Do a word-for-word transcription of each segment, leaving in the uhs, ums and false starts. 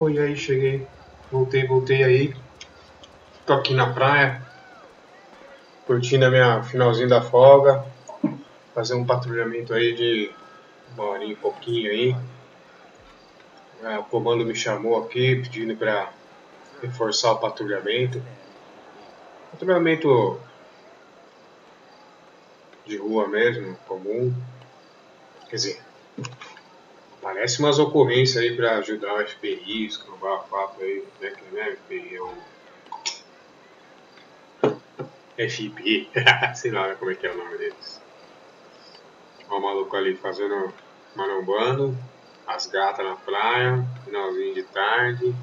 Oi, aí, cheguei. Voltei, voltei aí. Tô aqui na praia, curtindo a minha finalzinho da folga. Fazer um patrulhamento aí de uma horinha e pouquinho aí. É, o comando me chamou aqui, pedindo pra reforçar o patrulhamento. Patrulhamento de rua mesmo, comum. Quer dizer, parece umas ocorrências aí pra ajudar o F B I, escrovar a papo aí, né? Que não é F B I, é o F B I, sei lá como é que é o nome deles. Ó o maluco ali fazendo marombando, as gatas na praia, finalzinho de tarde.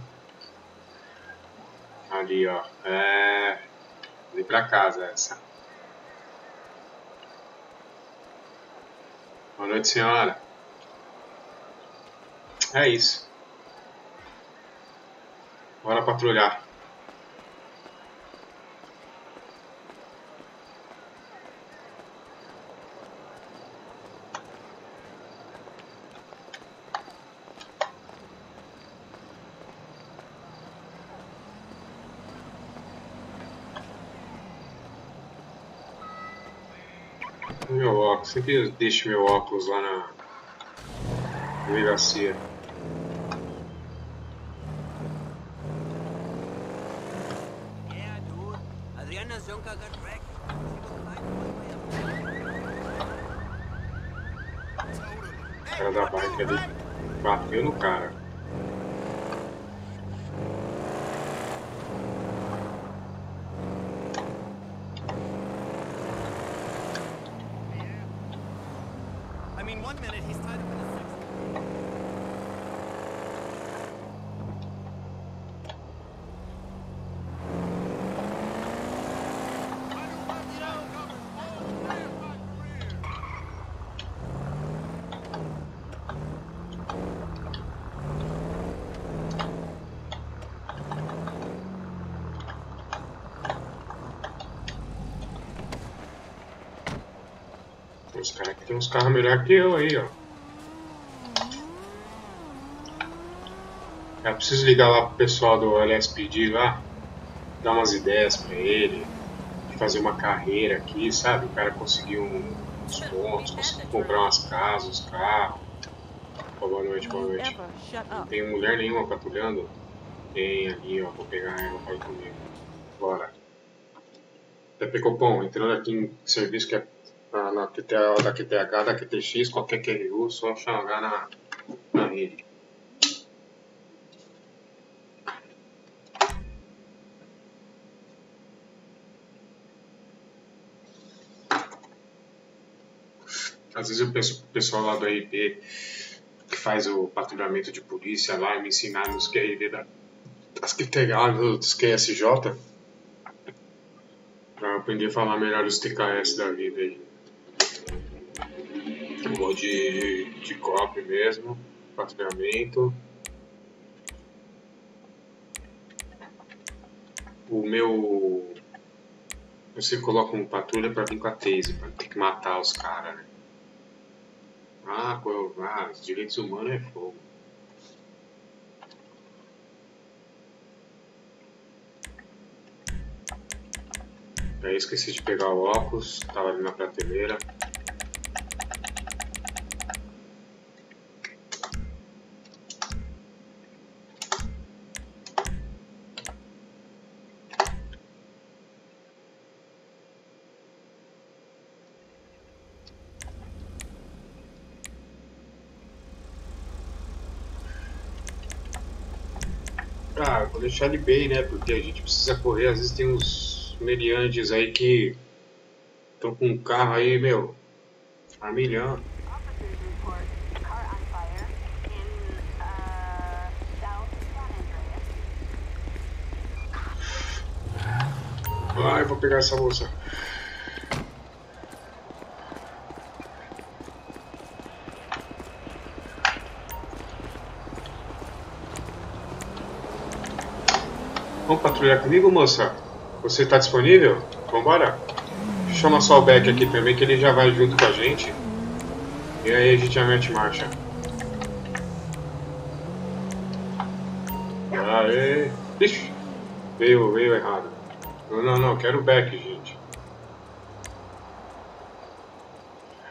Ali ó, é... ali pra casa essa. Boa noite, senhora. É isso. Bora patrulhar. Meu óculos. Sempre eu deixo meu óculos lá na delegacia. O cara da bike ali bateu no cara. Os caras aqui tem uns carros melhor que eu aí, ó. Eu preciso ligar lá pro pessoal do L S P D lá, dar umas ideias pra ele, fazer uma carreira aqui, sabe? O cara conseguiu uns pontos, conseguiu comprar umas casas, uns carros. Oh, boa noite, boa noite. Não tem mulher nenhuma patrulhando? Tem ali, ó. Vou pegar ela pra ir comigo. Bora. Até Pecopom, entrando aqui em serviço que é na Q T A, da Q T H, da Q T X, qualquer Q R U, só chamar na, na rede. Às vezes eu penso pro pessoal lá do R I P que faz o patrulhamento de polícia lá e me ensinar nos Q R V da, das Q T H, dos Q S J, pra aprender a falar melhor os T K S da vida aí. Vou de, de, de copy mesmo, patrulhamento. O meu... Eu sempre coloco um patrulha pra vir com a tese, pra ter que matar os caras, né? Ah, qual, ah, os direitos humanos é fogo. Aí esqueci de pegar o óculos, tava ali na prateleira. Ah, vou deixar ele bem, né? Porque a gente precisa correr. Às vezes tem uns meliantes aí que estão com um carro aí, meu, a milhão. Ai, vou pegar essa moça. Vamos patrulhar comigo, moça? Você tá disponível? Vambora? Chama só o Beck aqui também, que ele já vai junto com a gente. E aí a gente já mete marcha. Aê. Ixi, veio, veio errado. Não, não, não, quero back, gente.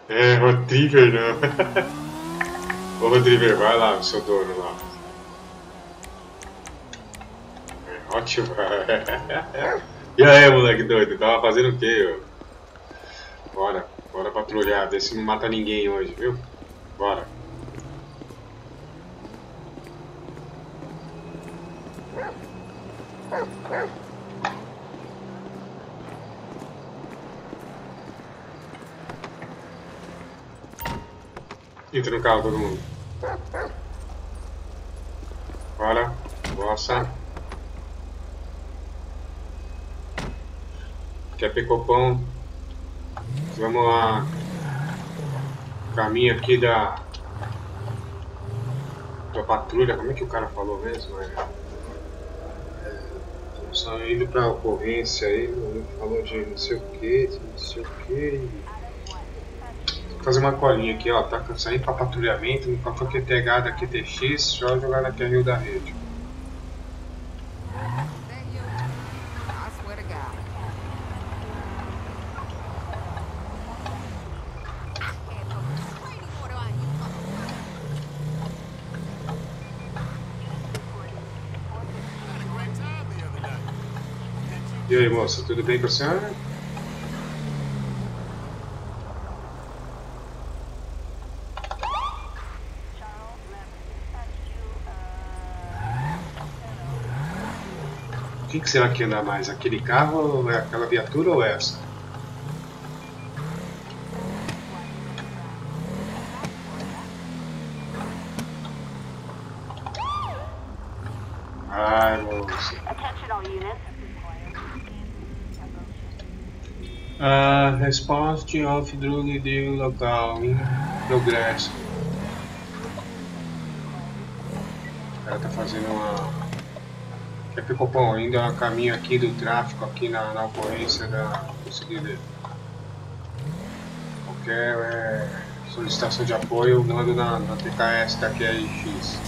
É, Rodriver não. Ô, Rodriver, vai lá, seu dono lá. É, ótimo. E aí, moleque doido, tava fazendo o quê? Ó? Bora, bora patrulhar, ver se não mata ninguém hoje, viu? Bora. Entra no carro, todo mundo. Bora. Nossa. Quer picopão? Vamos lá. Caminho aqui da... da patrulha. Como é que o cara falou mesmo? Estamos só indo pra ocorrência aí. Ele falou de não sei o que, não sei o que. Fazer uma colinha aqui, ó, tá saindo para patrulhamento, no qual foi Q T H da Q T X, só jogar na Q R U da rede. E aí, moça, tudo bem com a senhora? O que, que será que anda mais? Aquele carro, é aquela viatura ou essa? Ai, moça. A resposta of drug deal local em progresso. O cara tá fazendo uma... É, Picopão, ainda caminho aqui do tráfico, aqui na, na ocorrência da... Consegui ler. Qualquer é, solicitação de apoio, eu mando na, na T K S da Q R X.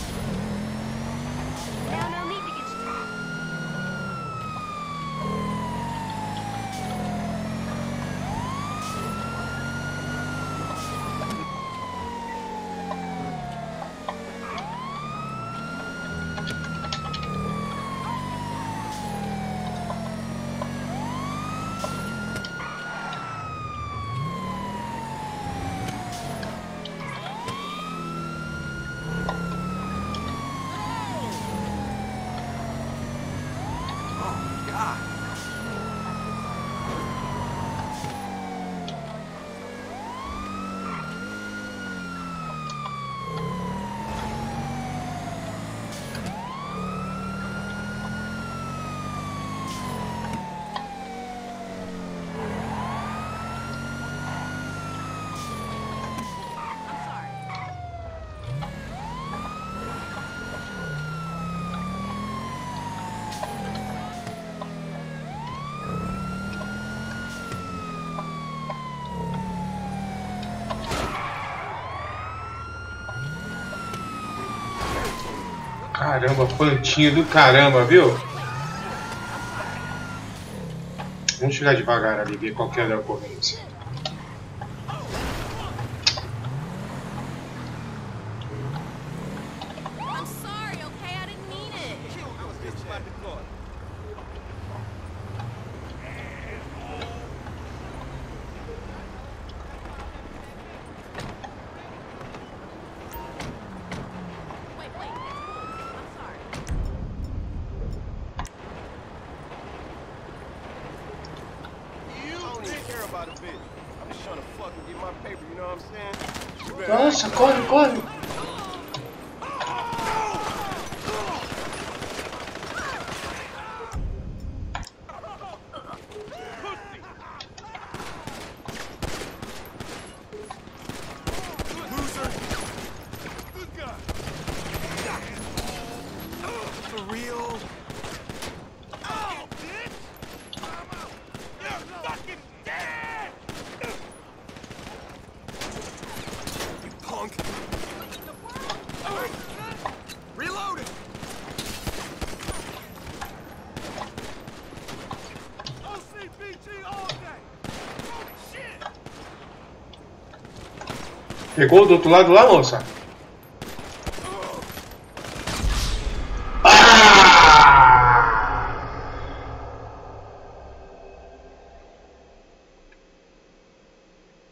Caramba, plantinha do caramba, viu? Vamos chegar devagar ali, ver qual que é a ocorrência. Nossa, corre, corre! Reloaded! Pegou do outro lado lá, moça?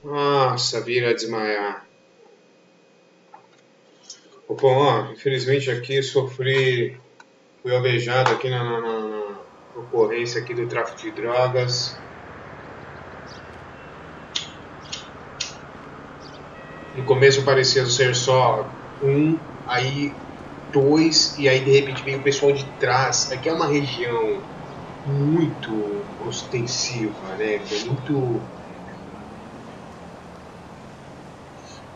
Nossa, vira desmaiar. Bom, ó, infelizmente aqui sofri, fui alvejado aqui na, na, na, na ocorrência aqui do tráfico de drogas. No começo parecia ser só um, aí dois, e aí de repente veio o pessoal de trás. Aqui é uma região muito ostensiva, né? É muito...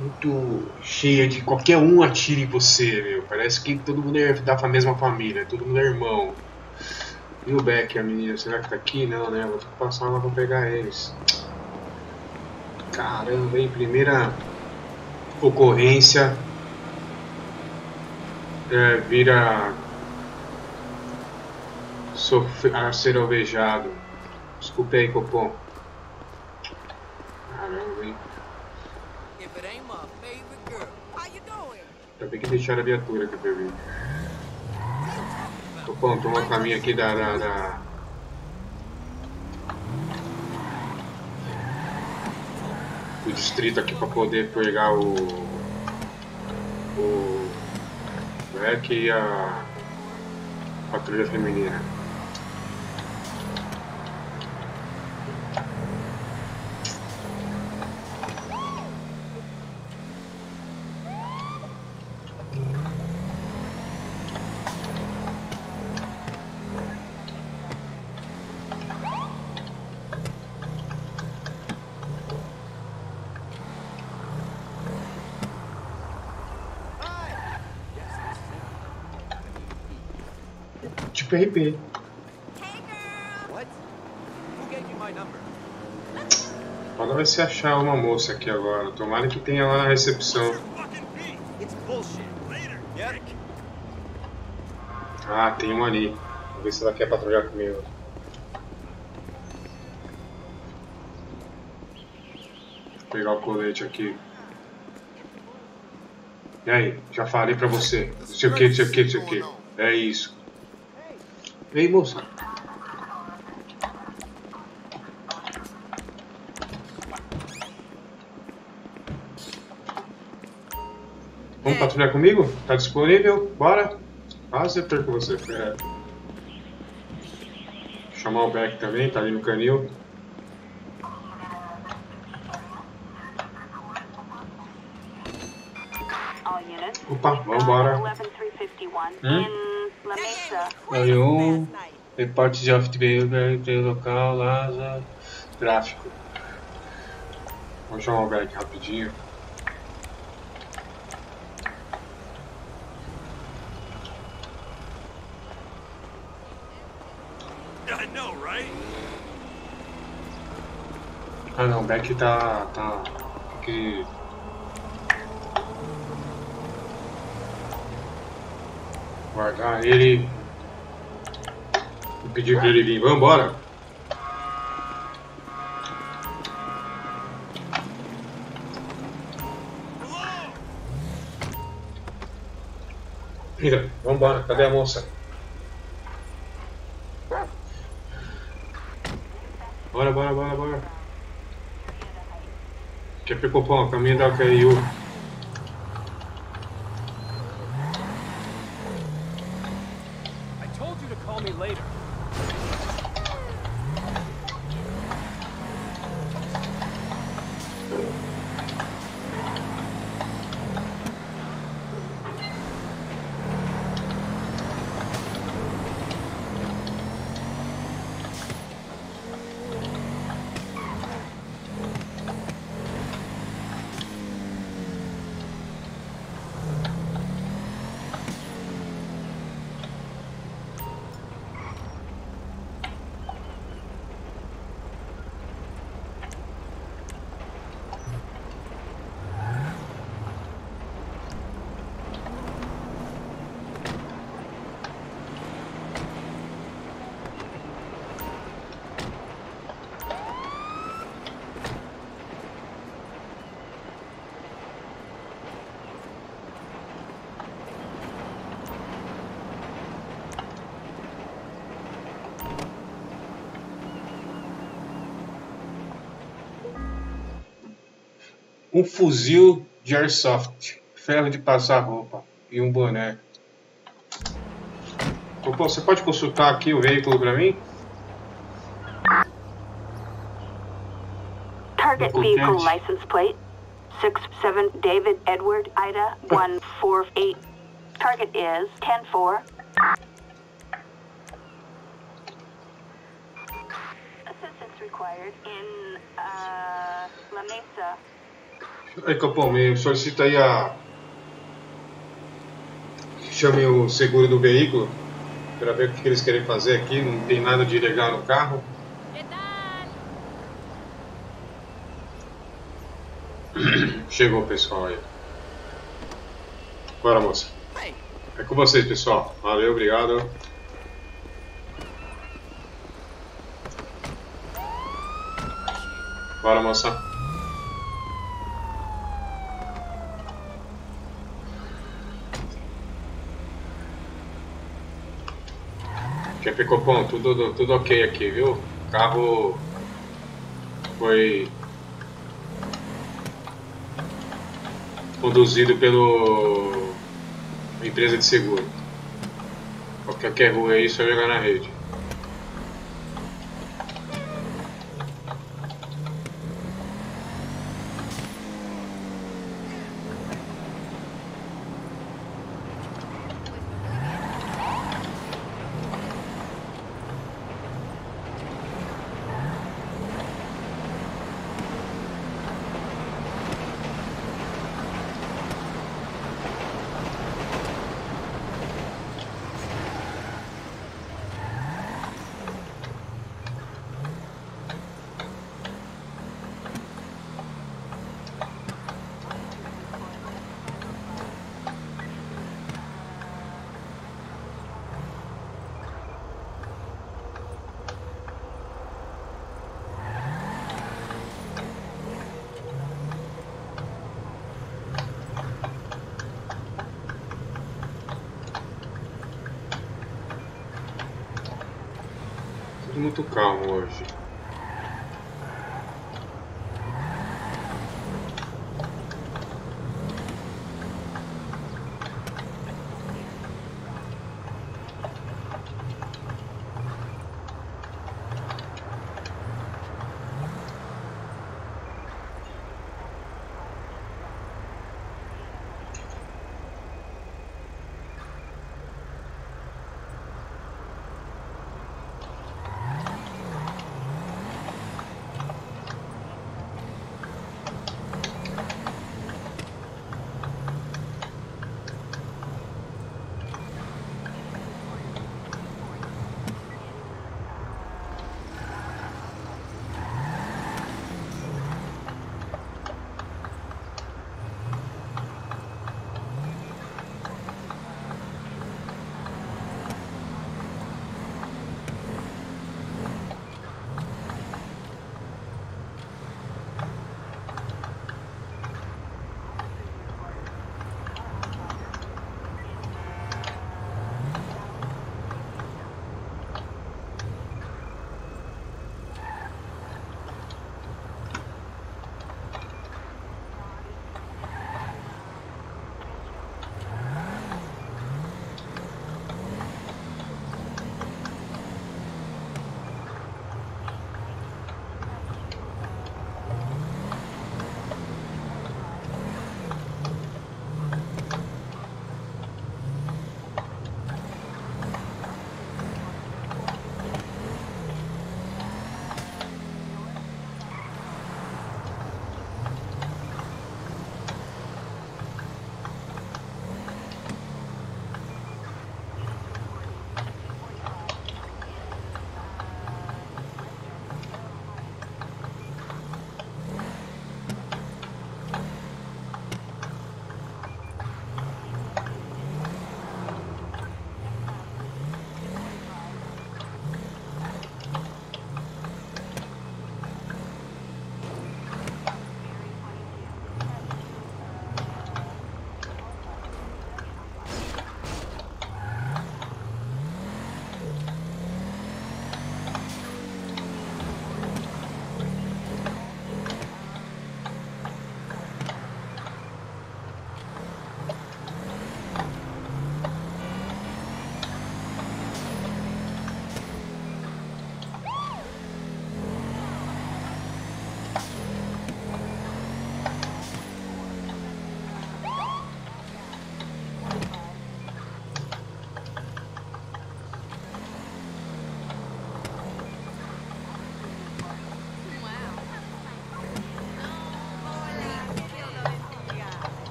muito cheia de qualquer um atira em você, meu. Parece que todo mundo é da mesma família, todo mundo é irmão. E o Beck, a menina, será que tá aqui? Não, né? Vou ter que passar lá pra pegar eles. Caramba, hein? Primeira ocorrência. É, vira Sofre... a ser alvejado. Desculpe aí, Copom. Caramba, hein? Acabei que deixar a viatura aqui pra mim. Tô pronto, tomar o caminho aqui da, da, da... do distrito aqui pra poder pegar o... o... Beck e a... patrulha feminina. Baby. Agora vai se achar uma moça aqui agora. Tomara que tenha lá na recepção. Ah, tem uma ali. Vou ver se ela quer patrulhar comigo. Vou pegar o colete aqui. E aí? Já falei pra você. Não sei o que, não sei o que, não sei o que. É isso. Ei, moça. Vamos patrulhar comigo? Tá disponível? Bora! Quase perco você. É. Chamar o Beck também, tá ali no canil. Opa, vambora. Hum? Aí um repórter de off-trail tem local lá, tráfico. Vamos chamar o Beck rapidinho. Ah não, o Beck tá. tá. aqui. Guardar ele. Vou pedir pra ele vir. Vambora! Filha, vambora, cadê a moça? Bora, bora, bora, bora! Quer picou pão, caminho da K I U. um fuzil de airsoft, ferro de passar roupa e um boné. Você pode consultar aqui o veículo para mim? Target vehicle license plate six seven David Edward Ida one four eight. Target is ten four. Assistance required in uh, La Mesa. Aí, Capão, me solicita aí a... Chame o seguro do veículo para ver o que eles querem fazer aqui. Não tem nada de ilegal no carro. Chegou o pessoal aí. Bora, moça. É com vocês, pessoal. Valeu, obrigado. Bora, moça. Chefe Copom, tudo, tudo ok aqui, viu? O carro foi conduzido pelo empresa de seguro. Qualquer rua aí, só jogar na rede. Muito calmo hoje.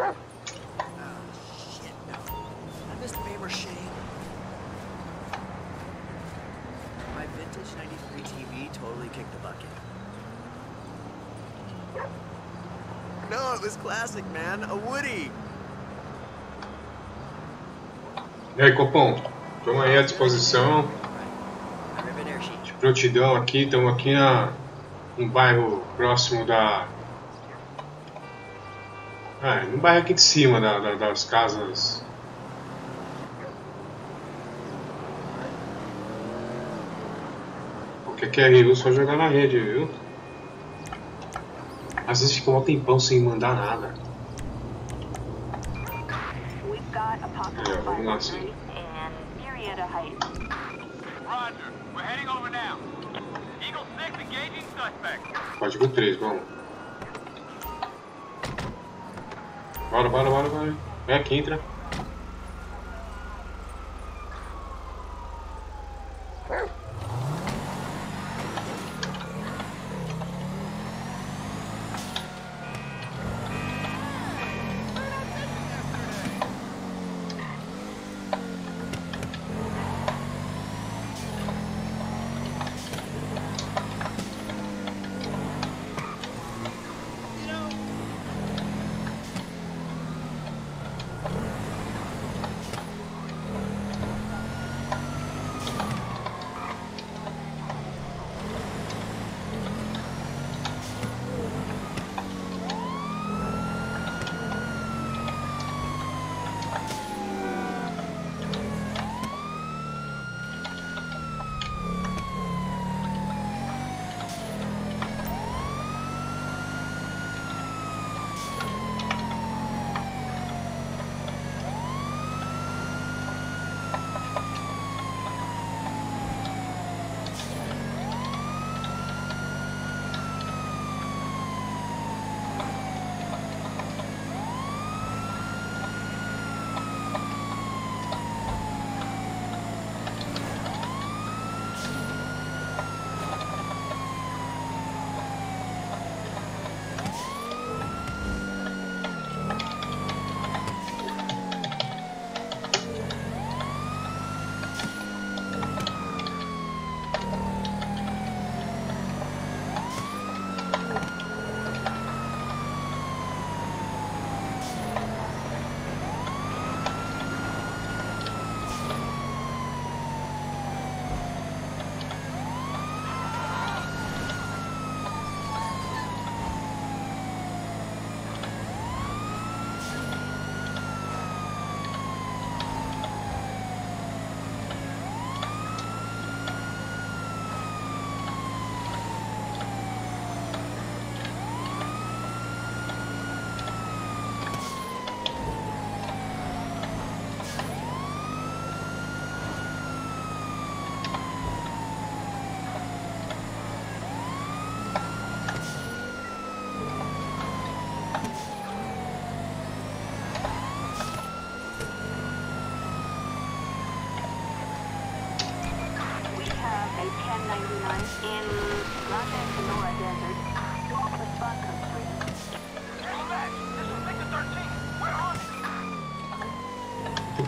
Oh, shit. I missed Bamer Shane. My vintage ninety-three T V totally kicked the bucket. No, it was classic, man. A Woody. E aí, Copom, estamos aí à disposição, de prontidão aqui, estamos aqui na, no bairro próximo da... Ah, no bairro aqui de cima da, da, das casas... Porque aqui é R U, só jogar na rede, viu? Às vezes fica um tempão sem mandar nada. Yeah, we're not seeing. And period of height. Roger, we're heading over now. Eagle six engaging suspect. Código três, vamos. Bora, bora, bora, bora. Vem aqui, entra.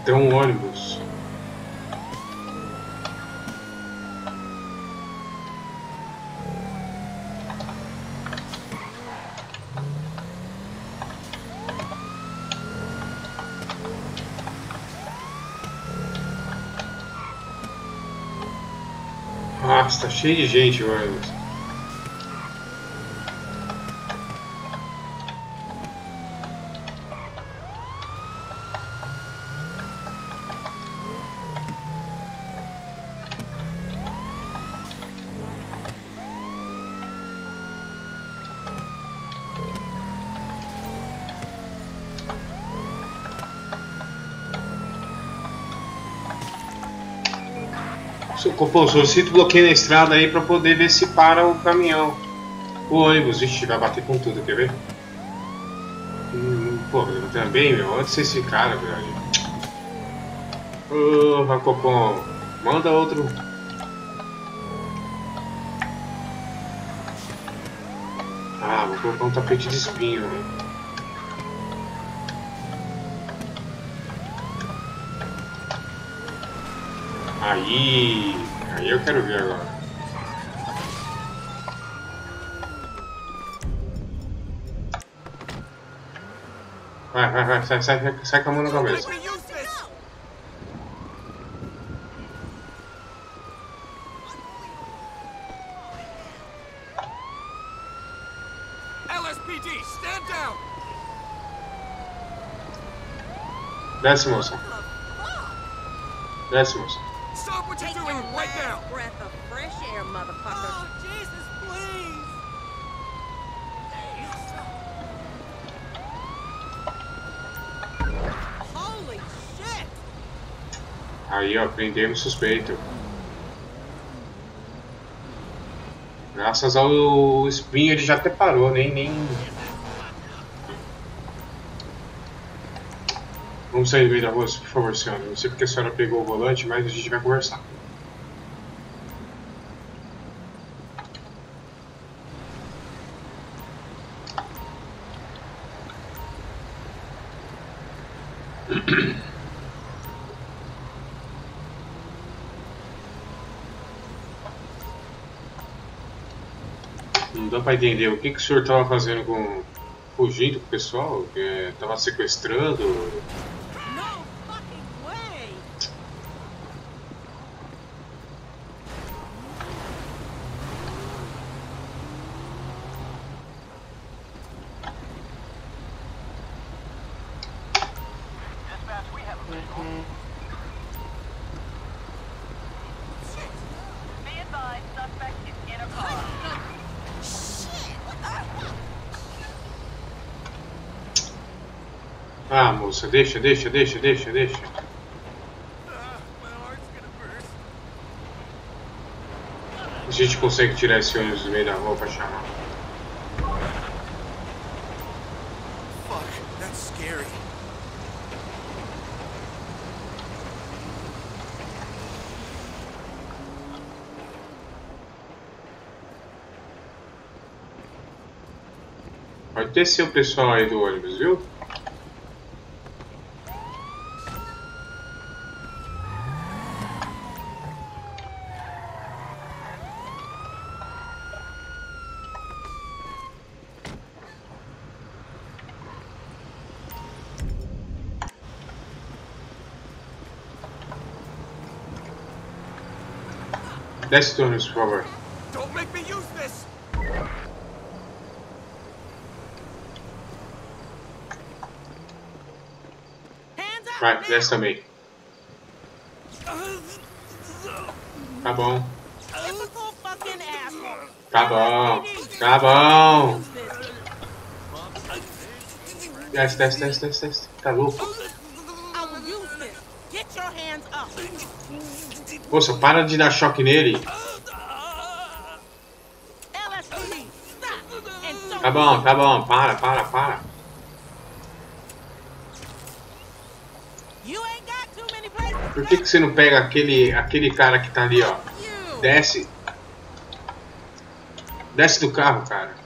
Tem um ônibus. Nossa, tá cheio de gente o ônibus. Pô, solicito bloqueio na estrada aí pra poder ver se para o caminhão. O ônibus, vixe, vai bater com tudo, quer ver? Hum, pô, eu também, meu, onde vocês ficaram, velho? Ô, Racopom, manda outro. Ah, vou colocar um tapete de espinho, velho. Aí... Aí eu quero ver agora. Vai, vai, vai, sai, sai, sai com a mão na cabeça. Desce, moça. Desce, moça. Stop what you're doing right now. Breath of fresh air, motherfucker. Oh, Jesus, please. Holy shit. Aí, ó, prendemos suspeito. Graças ao espinho ele já até parou, nem nem Vamos sair do meio da rua, por favor, senhora. Não sei porque a senhora pegou o volante, mas a gente vai conversar. Não dá pra entender o que, que o senhor tava fazendo com... Fugindo com o pessoal? É, tava sequestrando? Ah, moça, deixa, deixa, deixa, deixa, deixa. A gente consegue tirar esse ônibus do meio da rua pra chamar. Pode descer o pessoal aí do ônibus, viu? Desce do ônibus, por favor. Don't make me use this. Vai, desce também. Tá bom. Tá bom. Tá bom. Desce, desce, desce, desce, desce. Tá louco. Poxa, para de dar choque nele. Tá bom, tá bom, para, para, para. Por que que você não pega aquele, aquele cara que tá ali, ó? Desce. Desce do carro, cara.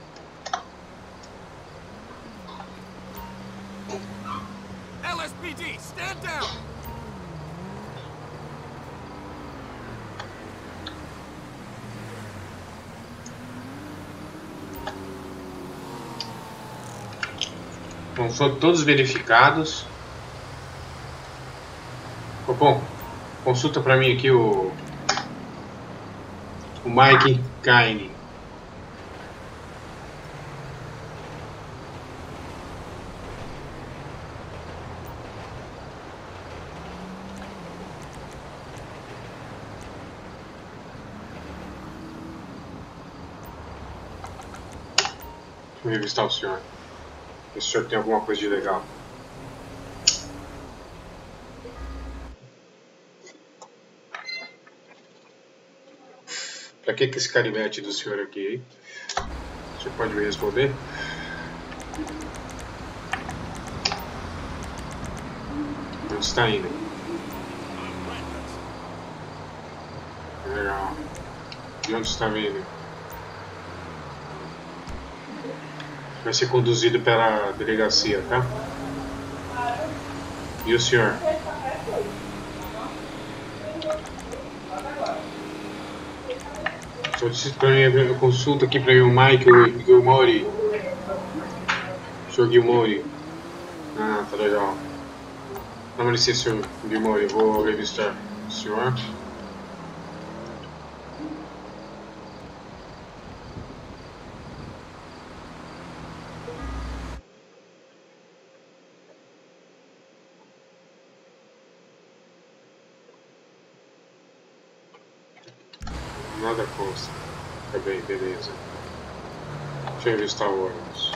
Bom, foram todos verificados. Copom, consulta pra mim aqui o... O Mike Kine. Vou revistar o senhor. O senhor tem alguma coisa de legal? Pra que que esse carimete do senhor aqui, hein? Você pode me responder? Não está indo. Legal. De onde está vindo? Vai ser conduzido pela delegacia, tá? E o senhor? Preciso pra minha, pra minha consulta aqui, pra mim o Mike, o Mori. Senhor Gilmore. Ah, tá legal. Dá licença, senhor Gilmore, eu vou revistar o senhor. Nada consta. Tá bem, beleza. Deixa eu revistar o ônibus.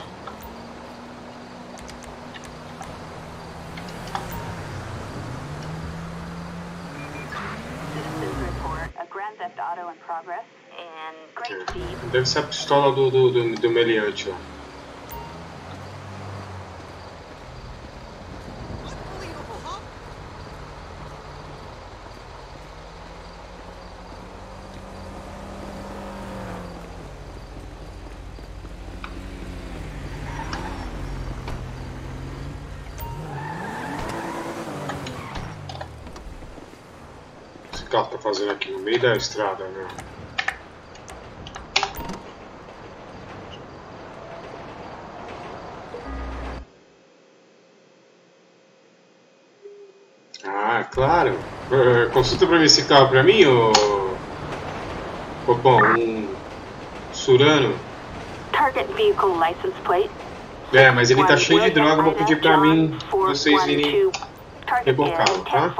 É. Deve ser a pistola do, do, do, do meliante, ó. O que ela tá fazendo aqui no meio da estrada, né? Ah, claro! Uh, consulta pra mim esse carro pra mim, ou... ou bom, um... Surano? Target vehicle license plate. É, mas ele tá cheio de droga, vou pedir pra mim, vocês irem rebocá-lo, tá?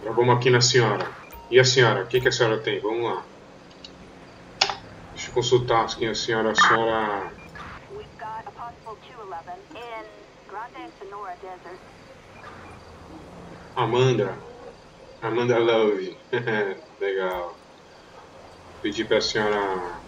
Então vamos aqui na senhora. E a senhora? O que, que a senhora tem? Vamos lá. Deixa eu consultar aqui a senhora. A senhora... Amanda. Amanda Love. Legal. Pedi pra senhora...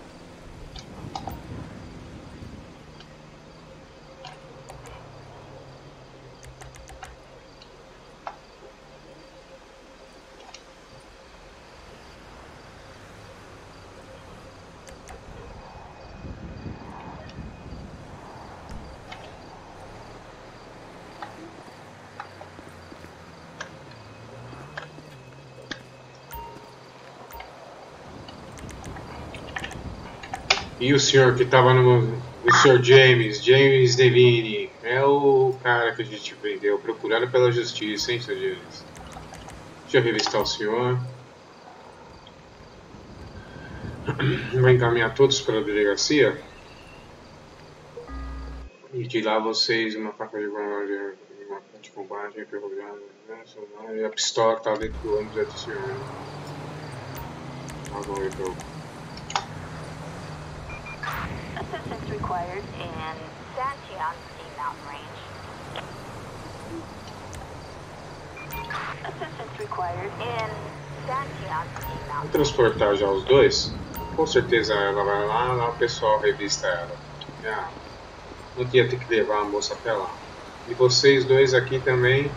E o senhor que estava no... O senhor James, James Devine. É o cara que a gente vendeu, procurado pela justiça, hein, senhor James? Deixa eu revistar o senhor. Vou encaminhar todos para a delegacia. E de lá vocês, uma faca de combate, uma faca de combate, enferrujada, e a pistola que estava dentro do ônibus é do senhor. Agora eu vou... Assistance required in Santiago Mountain Range. Assistance required in Santiago Mountain. Vou transportar já os dois. Com certeza ela vai lá, lá o pessoal revista ela. Ah, não tinha que levar a moça até lá. E vocês dois aqui também.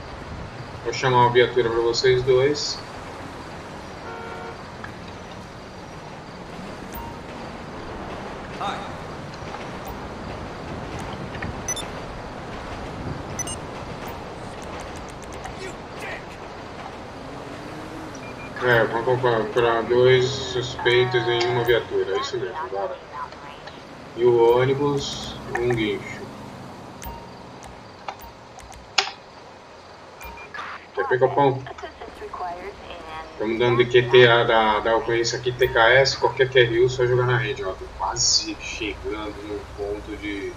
Vou chamar uma viatura para vocês dois. É, vamos comprar dois suspeitos em uma viatura, é isso mesmo, bora. E o ônibus, um guincho. Quer pegar o pão? Estamos dando de Q T A da, da ocorrência aqui, T K S, qualquer Q R U, só jogar na rede, ó. Tô quase chegando no ponto de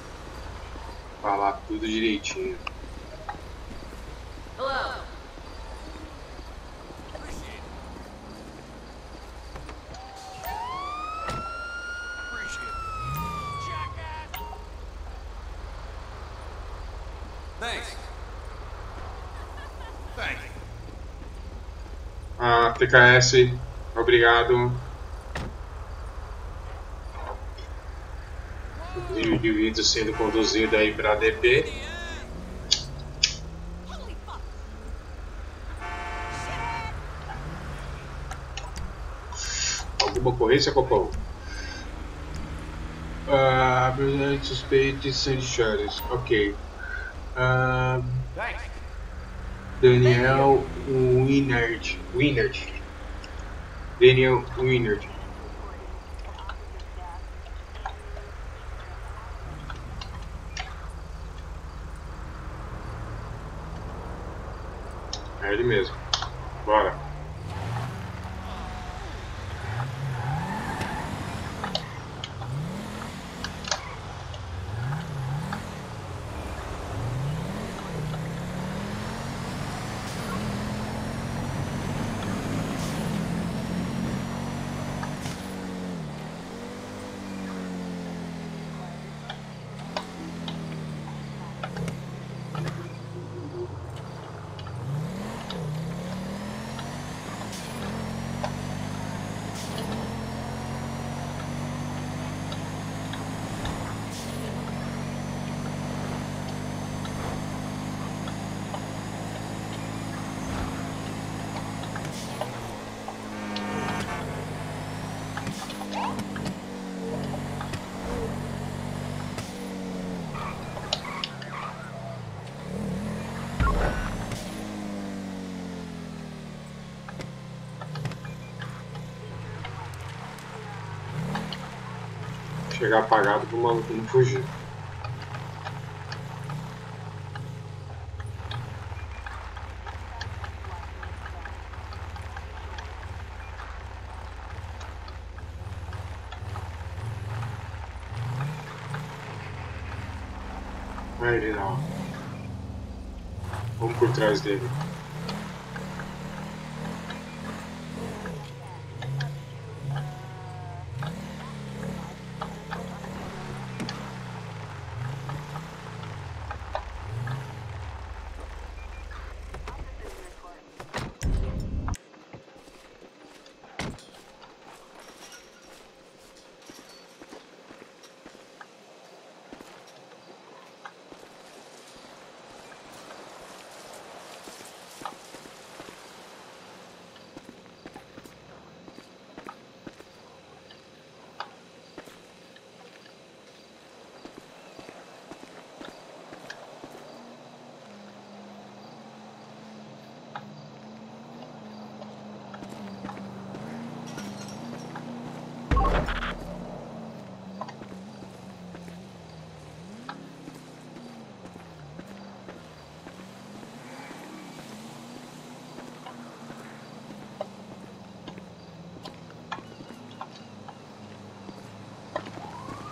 falar tudo direitinho. Hello. Ah, T K S, obrigado. O indivíduo sendo conduzido aí para D P. Alguma ocorrência, Copão? Ah, suspeito de Sandy Charles. Ok. Ah, Daniel Winert. Winert. Daniel Winert. É ele mesmo. Bora. Chegar apagado pro maluco não fugir. Vai ele não. Vamos por trás dele.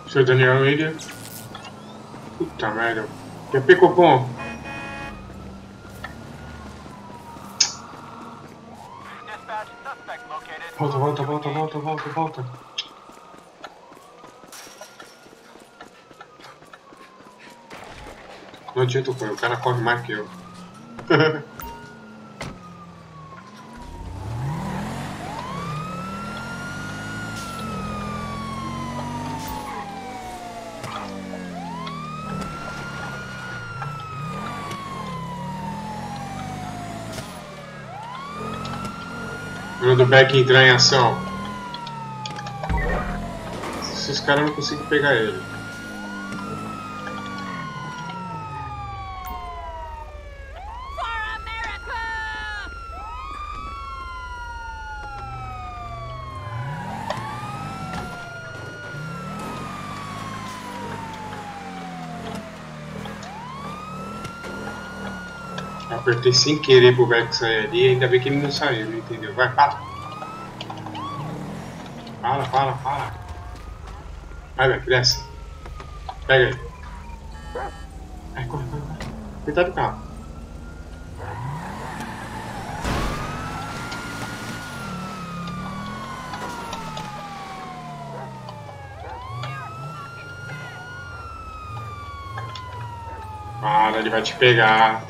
Seu Daniel William. Puta merda. Já pegou bom. Volta, volta, volta, volta, volta, volta. Não adianta correr, o cara corre mais que eu. Quando o Beck entrar em ação, esses caras não conseguem pegar ele. Apertei sem querer pro Beck sair ali, ainda bem que ele não saiu, não entendeu? Vai, para! Para, para, para! Vai, Beck, desce! Pega ele! Vai, corre, corre, corre! Coitado do carro! Para, ele vai te pegar!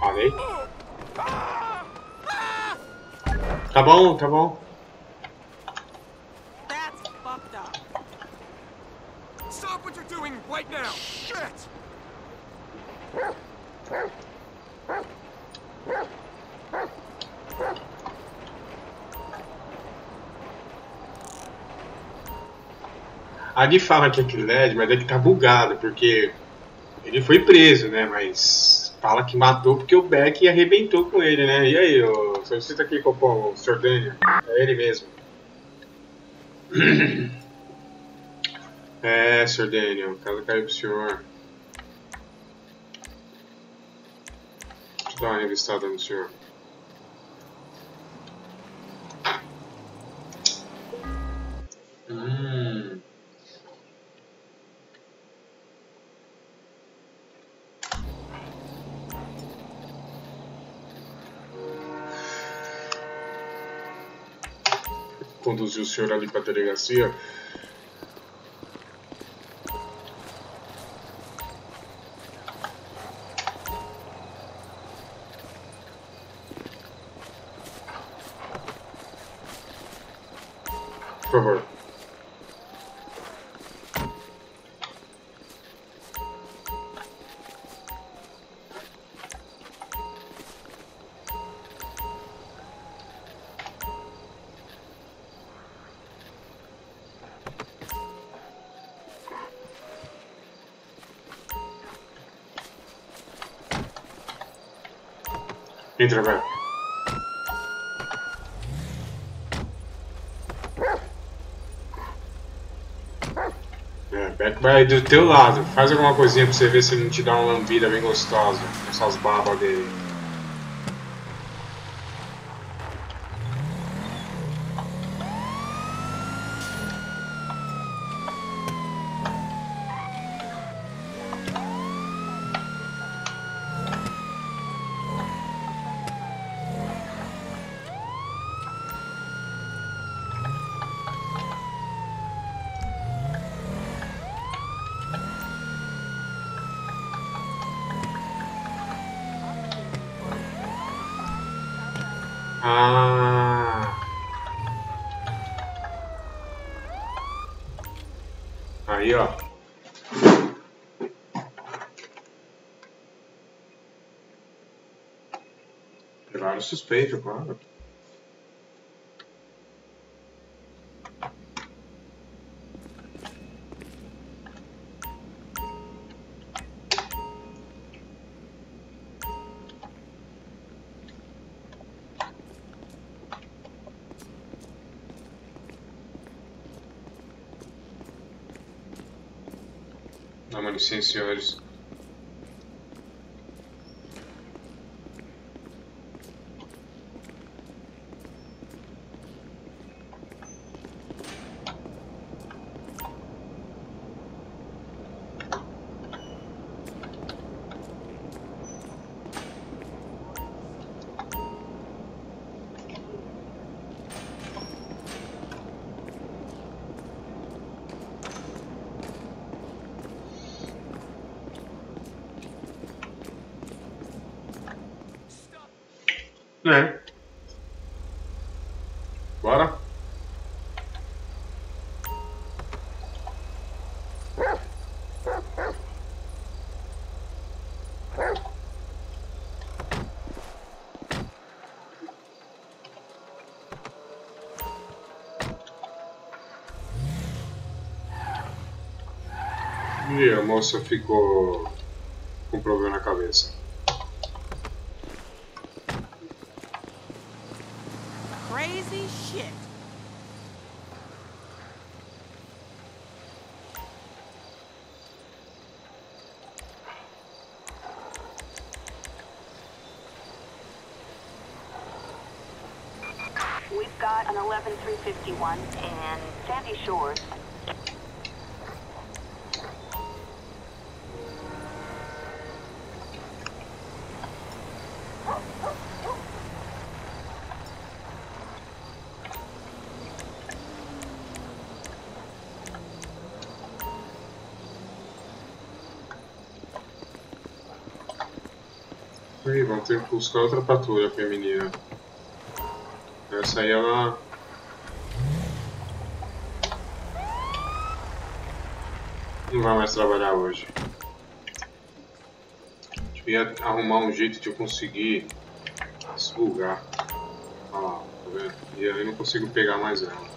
Falei. Tá bom, tá bom. That's fucked up. Stop what you're doing right now. Shit. Ali fala que é aquele L E D, mas é que tá bugado, porque ele foi preso, né? Mas fala que matou porque o Beck arrebentou com ele, né? E aí, o solicita aqui, Copom, o senhor Daniel. É ele mesmo. É, senhor Daniel, caso caiu pro senhor. Deixa eu dar uma revistada no senhor. Hum. Conduziu o senhor ali para a delegacia. Por favor. Entra, velho. É, Beck vai do teu lado. Faz alguma coisinha pra você ver se ele não te dá uma lambida bem gostosa. Com essas babas dele. Ah, aí ó, levaram o suspeito, claro. Não, sim, senhores. É. Bora? E a moça ficou com problema na cabeça. Crazy shit. We've got an eleven three fifty-one and Sandy Shores. E vão ter que buscar outra patrulha feminina. Essa aí ela... não vai mais trabalhar hoje. Devia arrumar um jeito de eu conseguir expulgar. Olha lá, tá vendo? E aí eu não consigo pegar mais ela.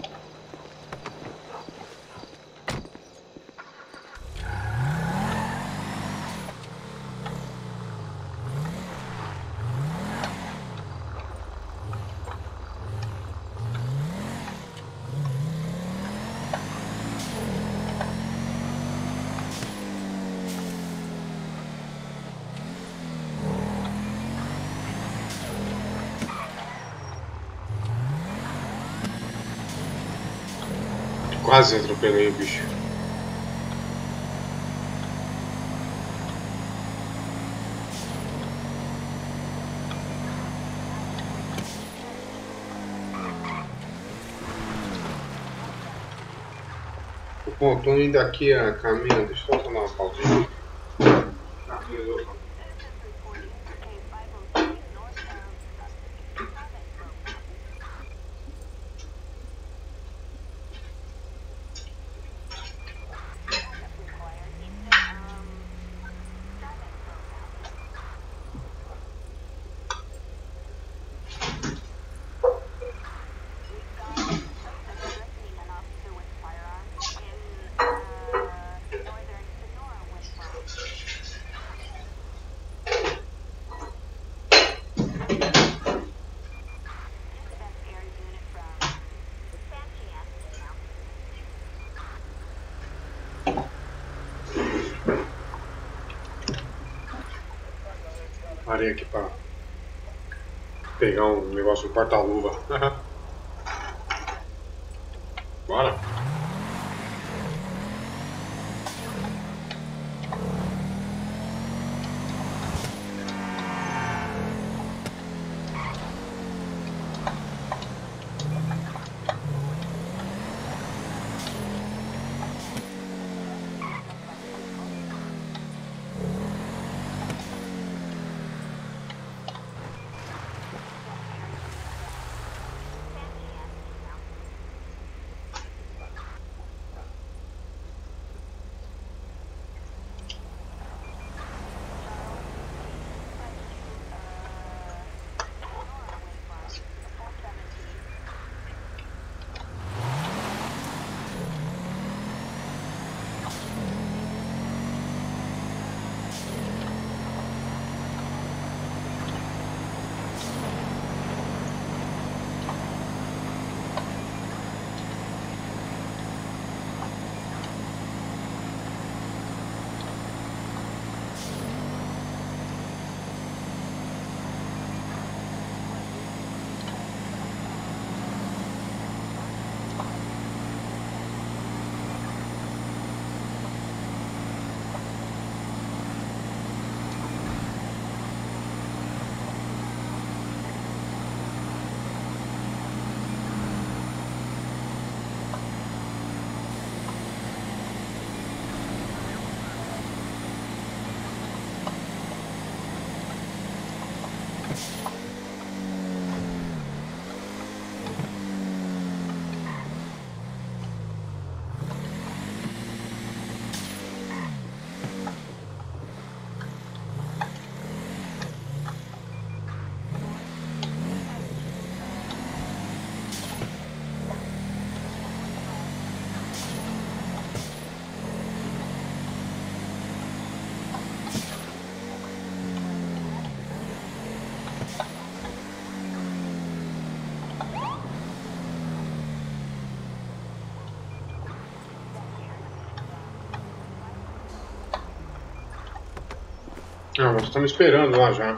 Quase atropelei o bicho. Bom, tô indo aqui a caminho, deixa eu só tomar uma pausinha. Parei aqui para pegar um negócio de porta-luva. Bora! Ah, nós estamos esperando lá já.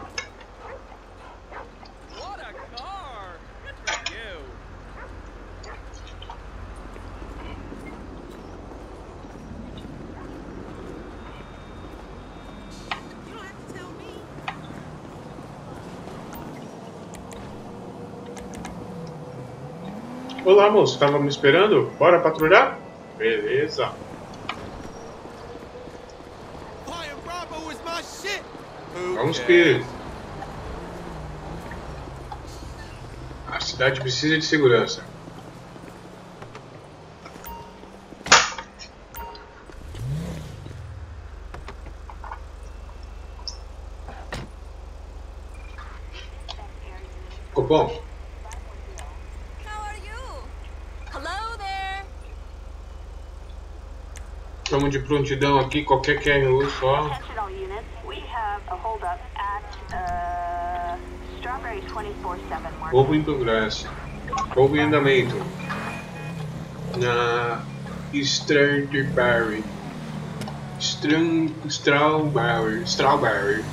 Olá, moço, estava me esperando? Bora patrulhar? Beleza. Vamos que a cidade precisa de segurança. Ficou bom? Estamos de prontidão aqui, qualquer Q R U só. Roubo em progresso. Roubo em andamento. Na Strawberry. Strawberry. Strawberry.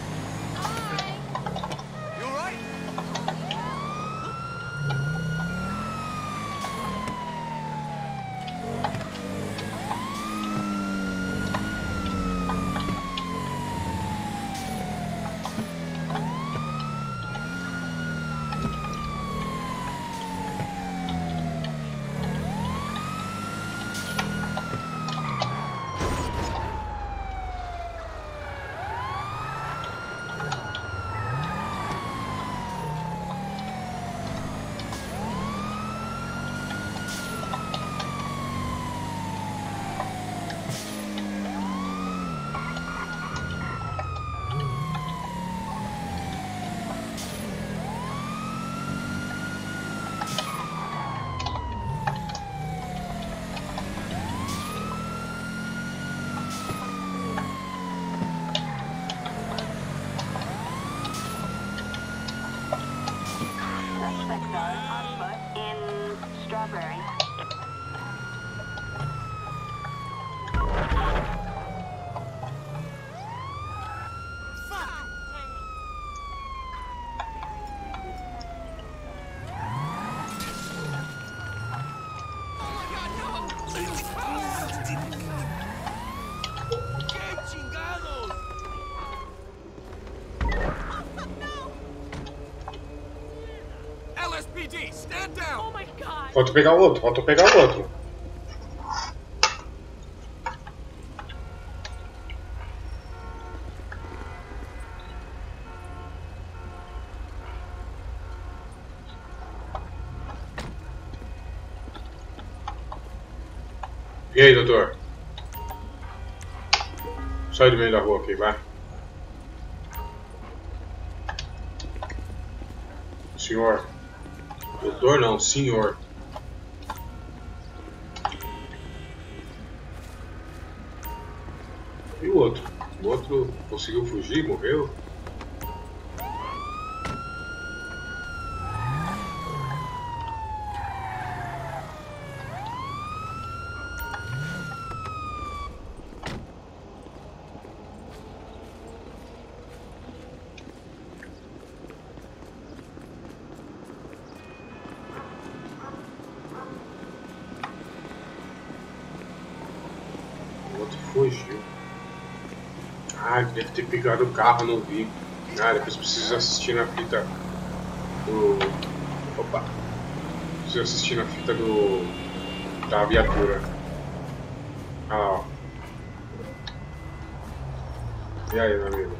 Falta pegar o outro, falta pegar o outro. E aí, doutor? Sai do meio da rua aqui, vai. Senhor. Doutor não, senhor. E o outro? O outro conseguiu fugir, morreu? Deve ter pegado o carro, não vi. Ah, depois preciso assistir na fita do... Opa! Preciso assistir na fita do... da viatura. Ah lá, ó. E aí, meu amigo?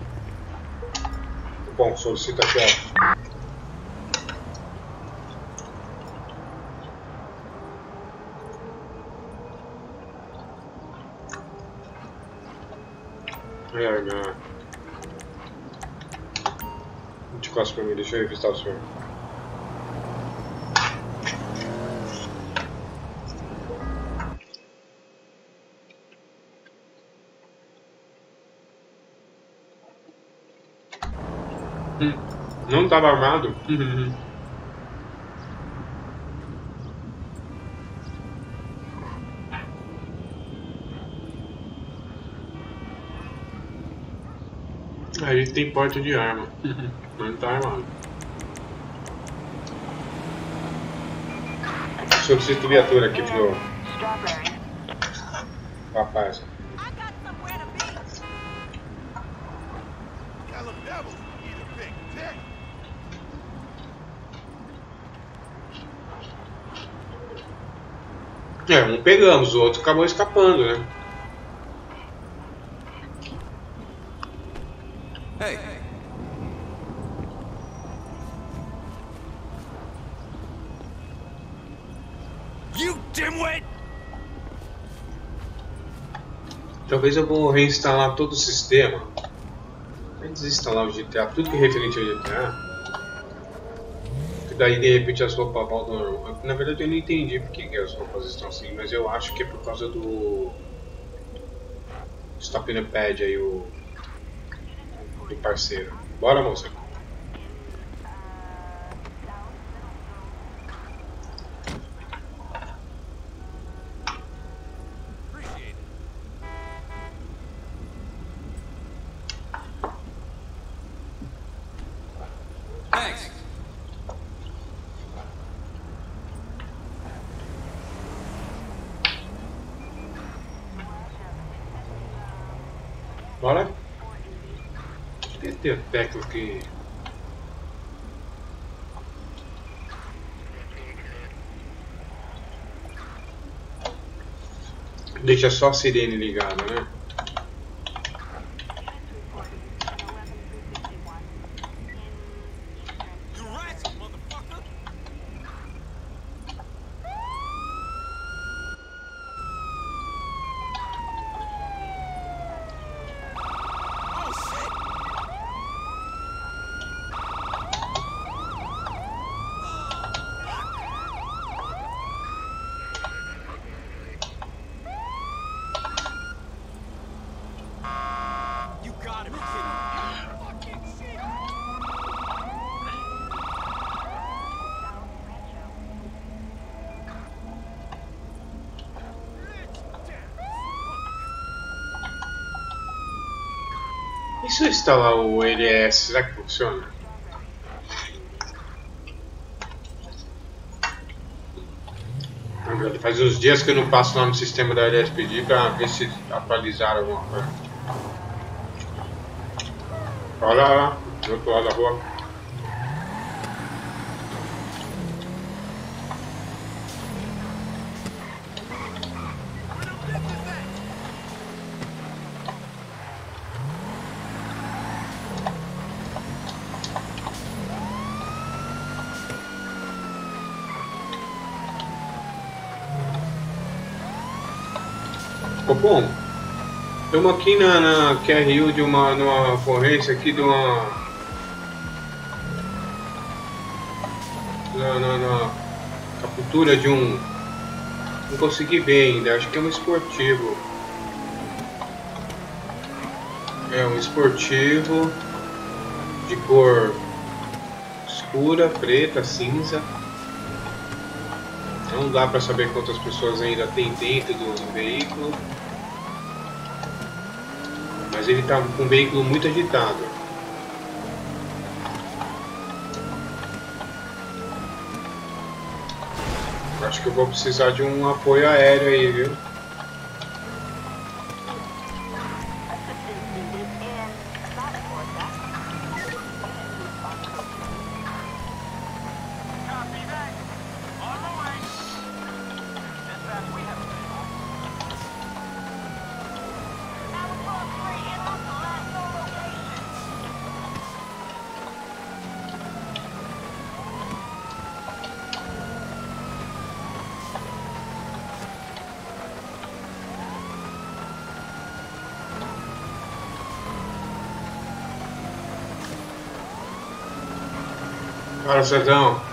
Bom, solicita aqui, ó. Ai, minha... De costas pra mim, deixa eu revistar o senhor. Hum, não estava armado? A gente tem porte de arma, mas não tá armado. O senhor precisa de viatura aqui, filho. Rapaz. É, um pegamos, o outro acabou escapando, né? Talvez eu vou reinstalar todo o sistema. Vou desinstalar o G T A, tudo que é referente ao G T A. Que daí de repente as roupas voltam ao normal. Na verdade eu não entendi porque que as roupas estão assim, mas eu acho que é por causa do... Stop in the pad aí, o... do parceiro. Bora, moça! Bora? Tem que ter tecla que... Deixa só a sirene ligada, né? E se eu instalar o L S, será que funciona? Faz uns dias que eu não passo lá no sistema da L S P D para ver se atualizaram alguma coisa. Olha lá, do outro lado da rua. Ficou bom? Estamos aqui na, na Q R U de uma, numa ocorrência aqui de uma... Na, na, na captura de um... Não consegui ver ainda, acho que é um esportivo. É um esportivo de cor escura, preta, cinza. Não dá para saber quantas pessoas ainda tem dentro do veículo. Mas ele está com um veículo muito agitado. Acho que eu vou precisar de um apoio aéreo aí, viu? Para, Sergão.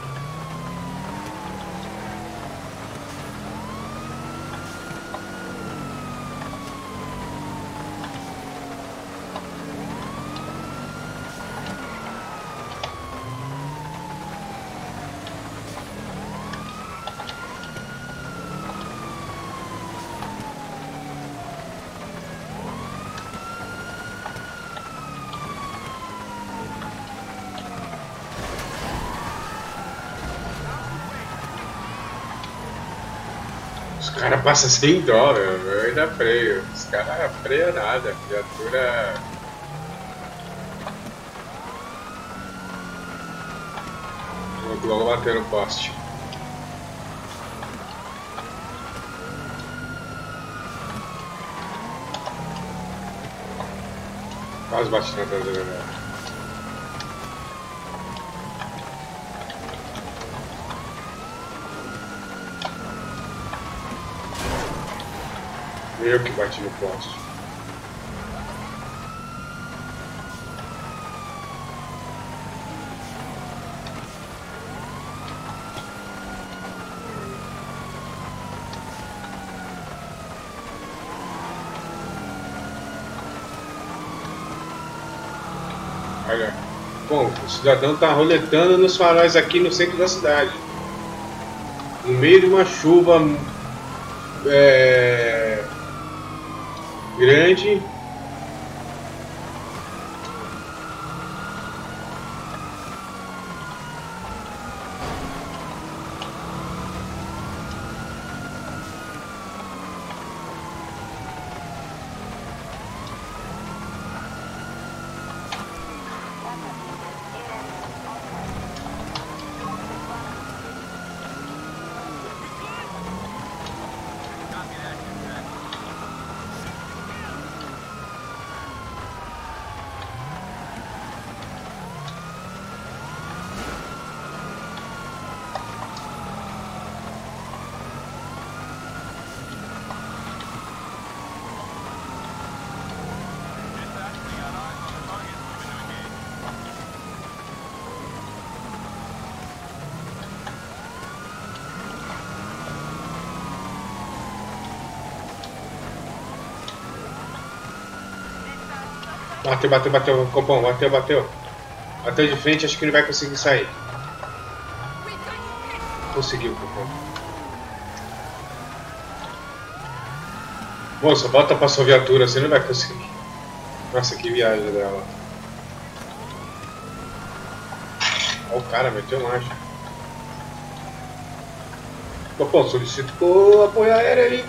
Os caras passam sem dó, eu ainda freio. Os caras freiam nada, a criatura... Vou logo bater no poste. Quase bati na traseira dela. Eu que bati no poste. Olha, bom, o cidadão tá roletando nos faróis aqui no centro da cidade, no meio de uma chuva é... grande. Bateu, bateu, bateu, Copom, bateu, bateu. Bateu de frente, acho que ele vai conseguir sair. Conseguiu, Copom. Moça, bota pra sua viatura, você não vai conseguir. Nossa, que viagem dela. Olha o cara, meteu marcha. Copom, solicitou apoio aéreo ali.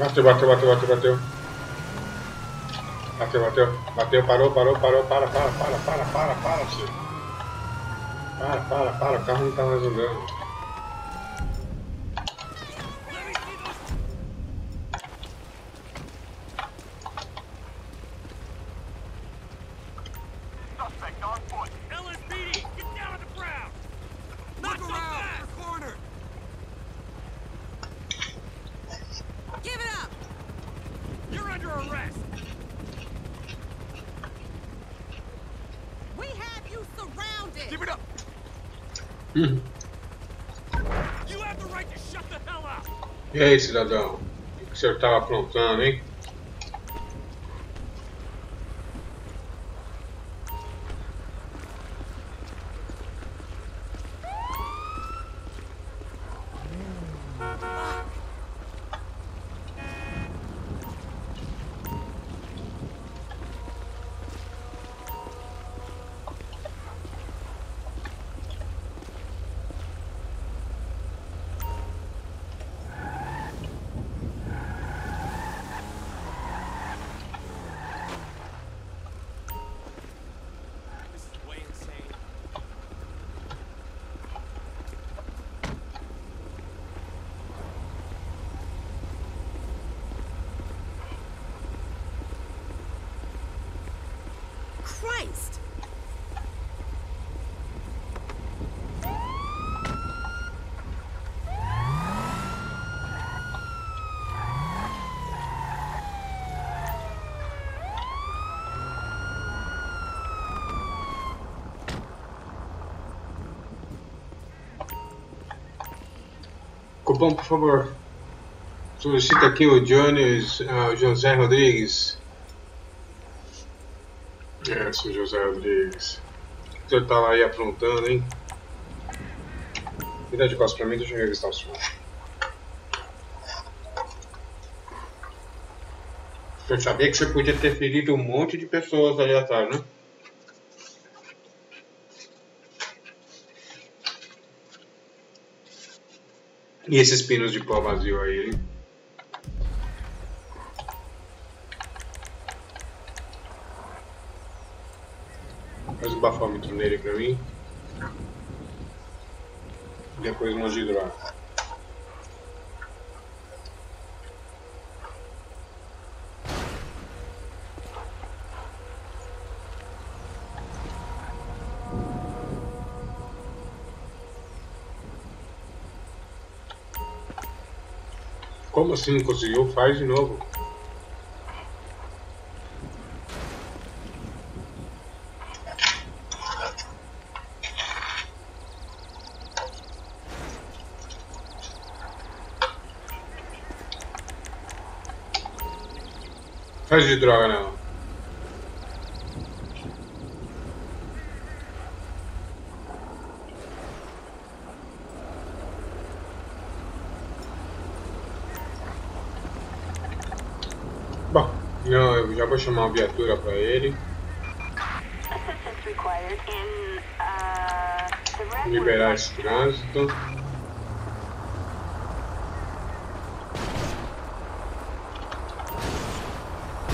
Bateu, bateu, bateu, bateu, bateu. Bateu, bateu, bateu, parou, parou, parou, para, para, para, para, para, para, tio. Para, para, para, o carro não tá mais andando. E aí, cidadão? O que o senhor estava aprontando, hein? Copom, por favor, solicita aqui o Jones, uh, José Rodrigues. É, sou José Rodrigues. O senhor tava aí aprontando, hein? Vira de costas pra mim, deixa eu revistar o som. Eu sabia que você podia ter ferido um monte de pessoas ali atrás, né? E esses pinos de pó vazio aí, hein? Faz o bafômetro nele pra mim. Depois um hidro. Como assim não conseguiu? Faz de novo. Faz de droga, não. Não, eu já vou chamar uma viatura pra ele. Liberar esse trânsito.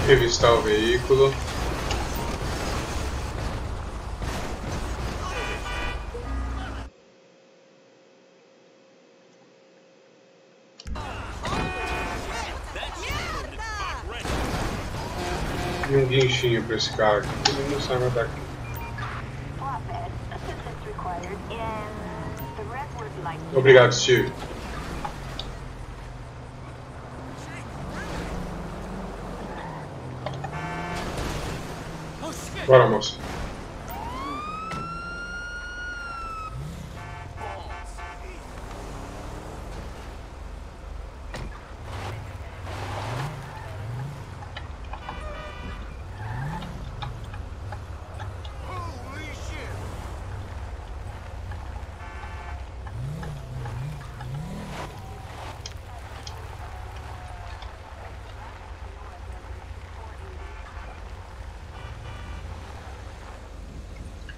Revistar o veículo. E um guinchinho pra esse cara aqui, todo mundo sabe onde tá aqui. Obrigado, Steve. Bora, moça.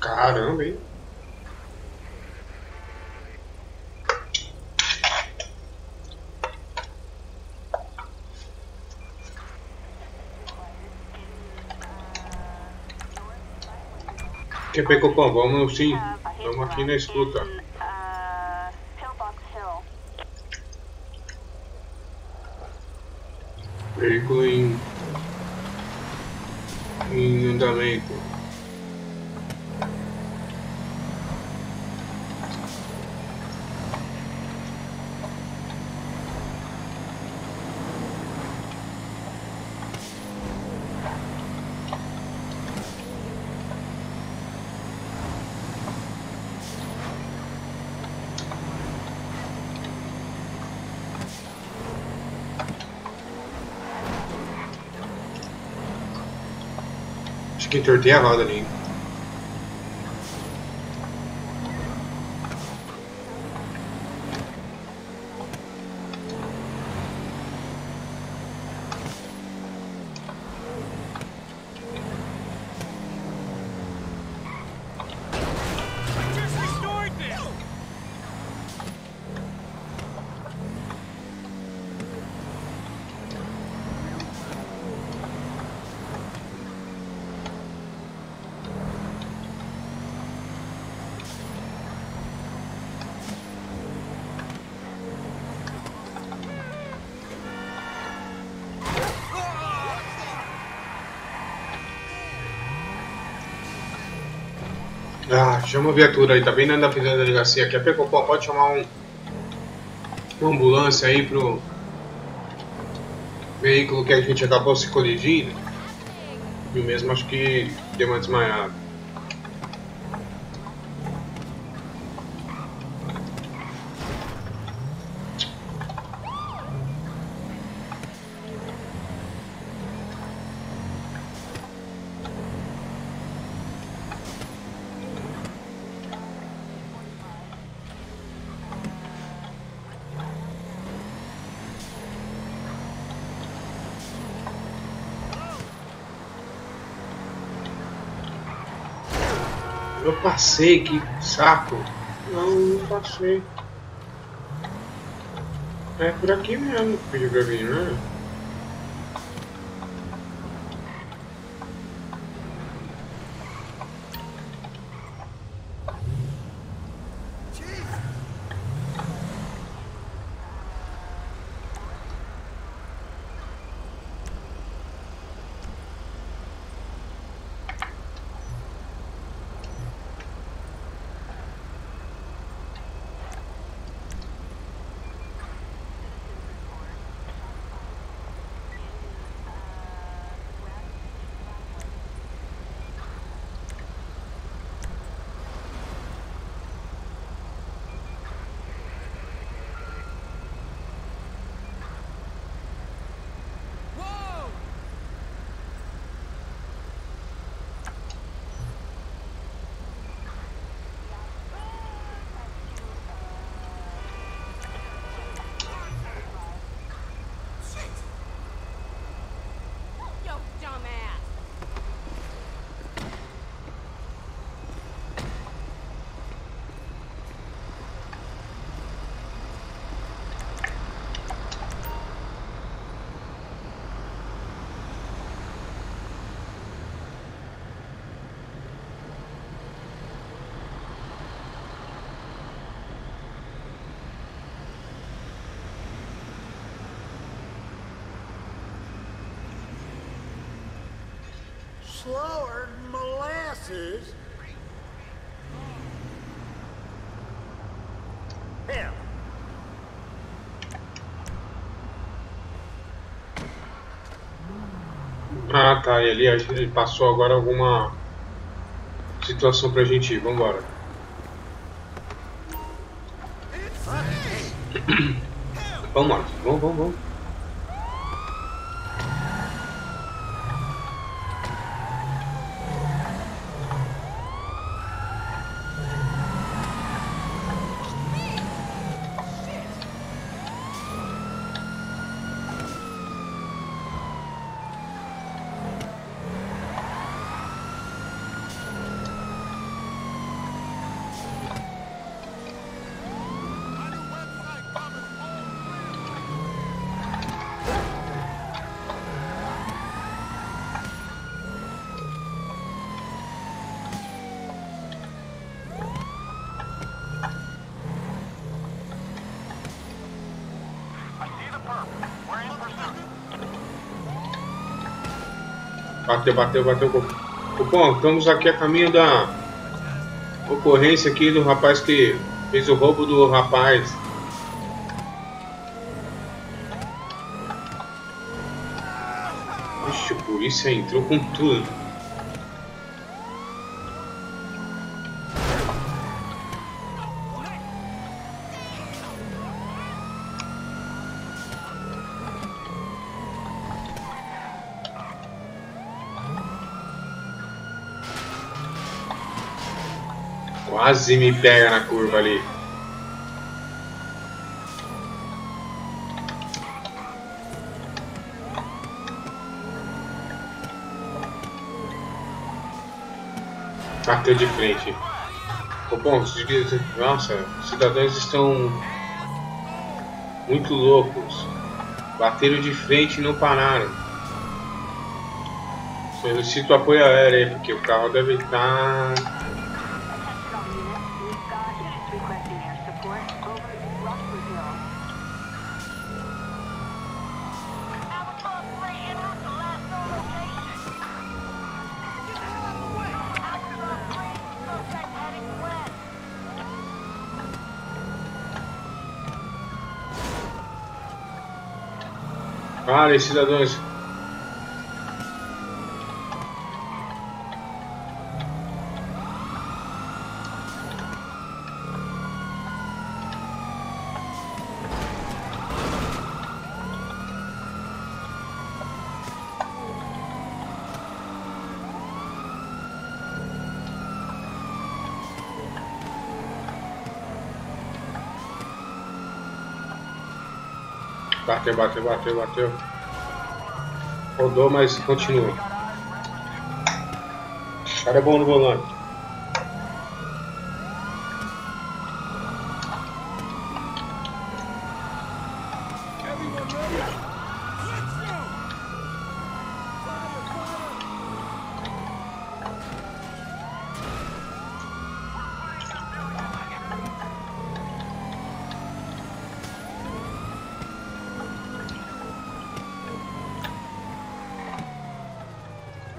Caramba, hein? Che Pecopão, vamos sim, estamos aqui na escuta. Veículo em, em andamento. Acho que entortei a roda ali. Ah, chama a viatura aí, tá bem na frente da delegacia aqui. A Pecopão pode chamar um, uma ambulância aí pro veículo que a gente acabou se colidindo. E o mesmo acho que deu uma desmaiada. Eu passei, que saco! Não, não passei. É por aqui mesmo que pediu pra vir, né? Slower than molasses. Hell. Ah, tá. E ali ele passou agora alguma situação pra gente ir. Vambora. Vamos lá. Vamos, vamos, vamos. Bateu, bateu, bateu. Cupom, estamos aqui a caminho da ocorrência aqui do rapaz que fez o roubo do rapaz. Ixi, a polícia entrou com tudo. Quase me pega na curva ali. Bateu de frente. Bom, nossa, os cidadãos estão muito loucos. Bateram de frente e não pararam. Solicito apoio aéreo aí, porque o carro deve estar... Parem, cidadãos. Bateu, bateu, bateu, bateu. Rodou, mas continua. O cara é bom no volante.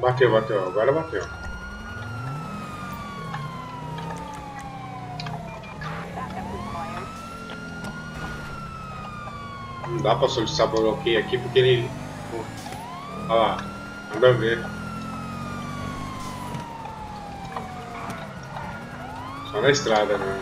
Bateu, bateu, agora bateu. Não dá pra solicitar bloqueio aqui porque ele... Olha lá, nada a ver. Só na estrada, né?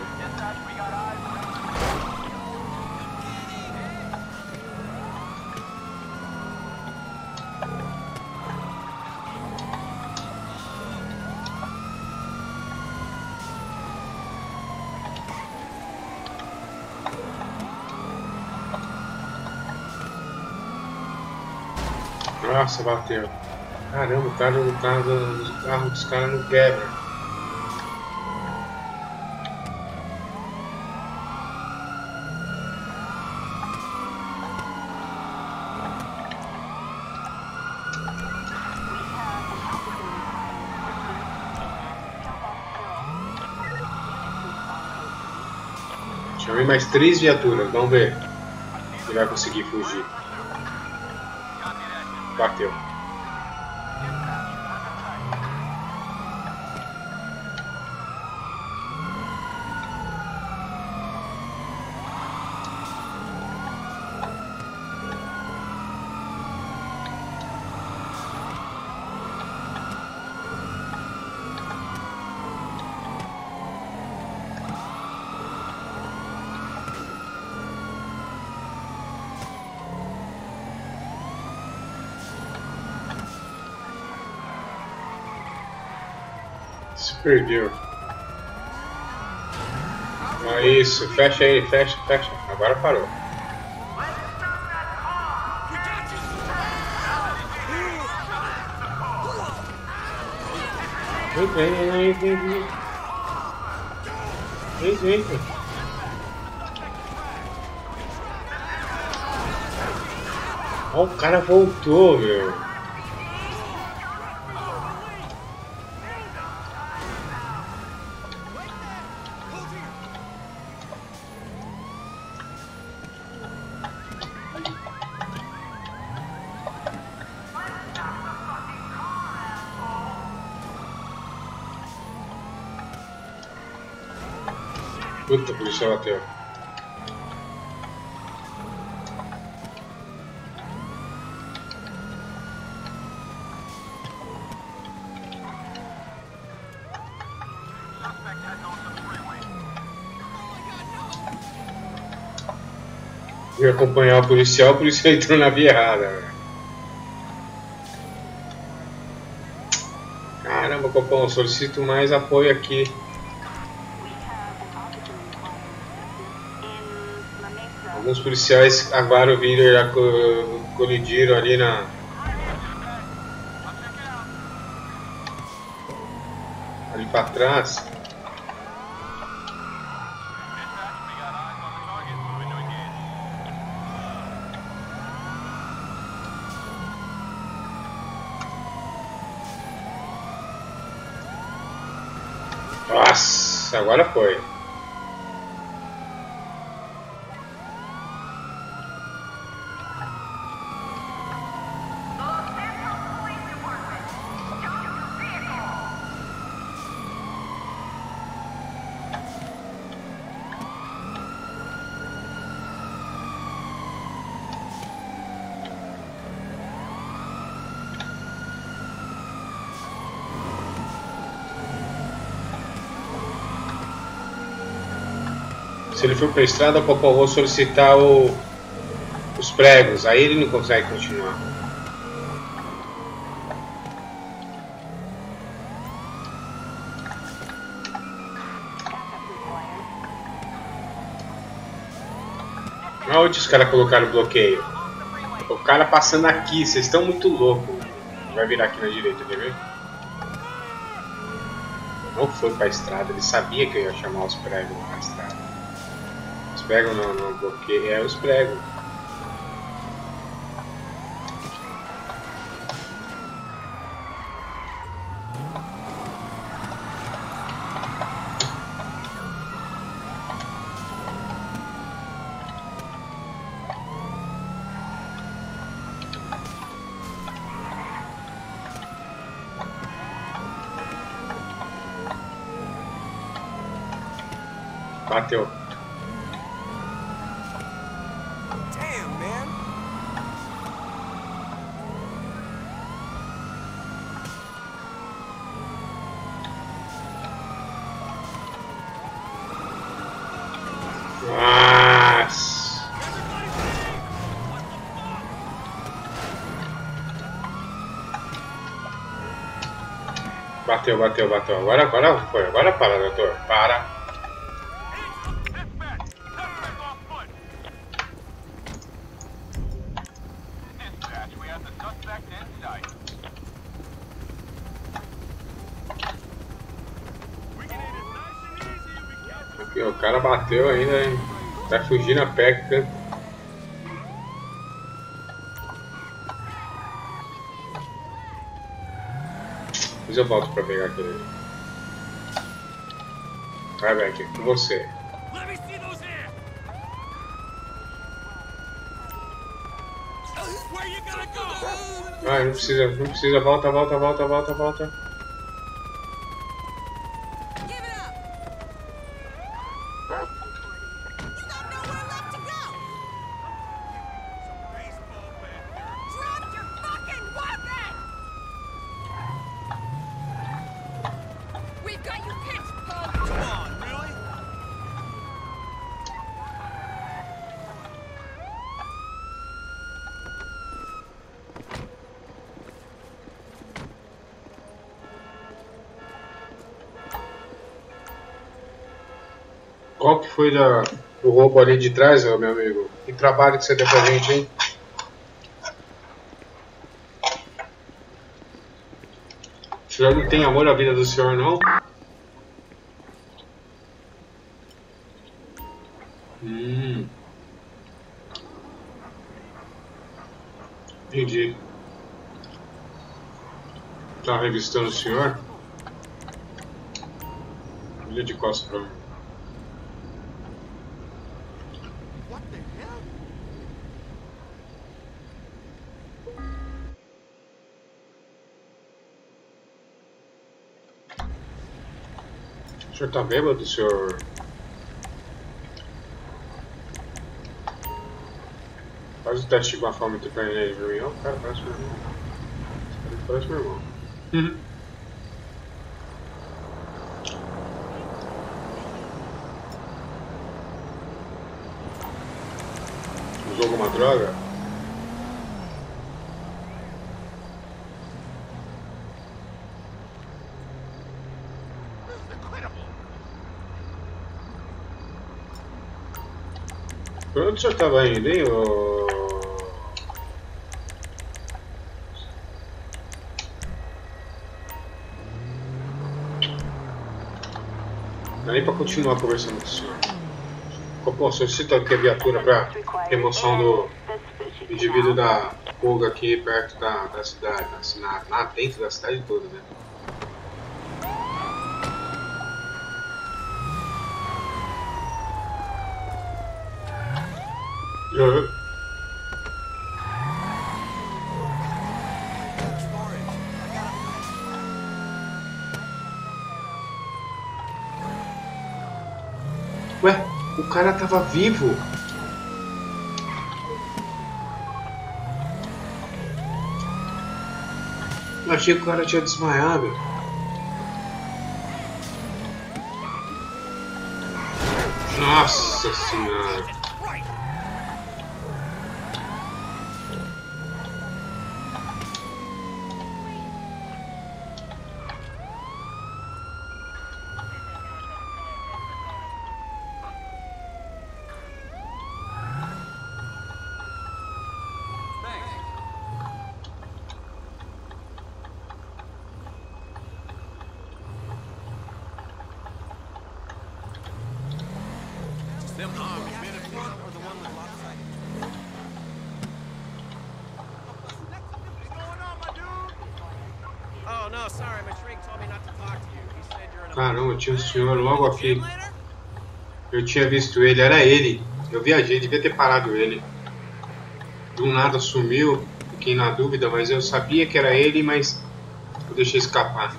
Nossa, bateu. Caramba, o cara do carro dos caras não quebra. Chamei mais três viaturas, vamos ver se vai conseguir fugir. Bateu. Se perdeu. Ah, isso, fecha aí, fecha, fecha. Agora parou. Vem, vem, vem, vem. Vem, vem, vem. Ó, o cara voltou, meu. tutto cominciava a piovere. Io accompagnavo il polizia, il polizia entrò na via errada, velho. Caramba, Copom, solicito mais apoio aqui. Alguns policiais agora o vídeo já colidiram ali na... ali pra trás. Nossa, agora foi. Se ele for para a estrada, eu vou solicitar o, os pregos, aí ele não consegue continuar. Onde os caras colocaram o bloqueio? O cara passando aqui, vocês estão muito loucos. Vai virar aqui na direita, quer ver? Não foi para a estrada, ele sabia que eu ia chamar os pregos na estrada. Pregam não, não, porque é os pregos. Bateu. Bateu, bateu, bateu. Agora, agora foi. Agora para, doutor. Para. Aqui, o cara bateu ainda, hein? Vai fugir na peca. Mas eu volto pra pegar aquele. Vai, velho, aqui com você. Vai, não precisa, não precisa. Volta, volta, volta, volta, volta. Qual que foi da, o roubo ali de trás, meu amigo? Que trabalho que você deu pra gente, hein? O senhor não tem amor à vida do senhor, não? Hum. Entendi. Tá revistando o senhor? Olha de costas pra mim. O senhor tá bêbado, senhor? Ajustaste de uma forma muito bem aí, viu? Não, cara, parece meu irmão. Parece meu irmão. Uhum. Usou alguma droga? Por onde o senhor estava indo, hein? Ô... Não é nem pra continuar conversando com o senhor. Bom, o senhor cita aqui a viatura pra remoção do indivíduo da fuga aqui perto da, da cidade, na, na, dentro da cidade toda, né? Uhum. Ué, o cara tava vivo. Eu achei que o cara tinha desmaiado. Nossa senhora. Caramba, tinha um senhor logo aqui. Eu tinha visto ele, era ele. Eu viajei, devia ter parado ele. Do nada sumiu, fiquei na dúvida, mas eu sabia que era ele, mas eu deixei escapar.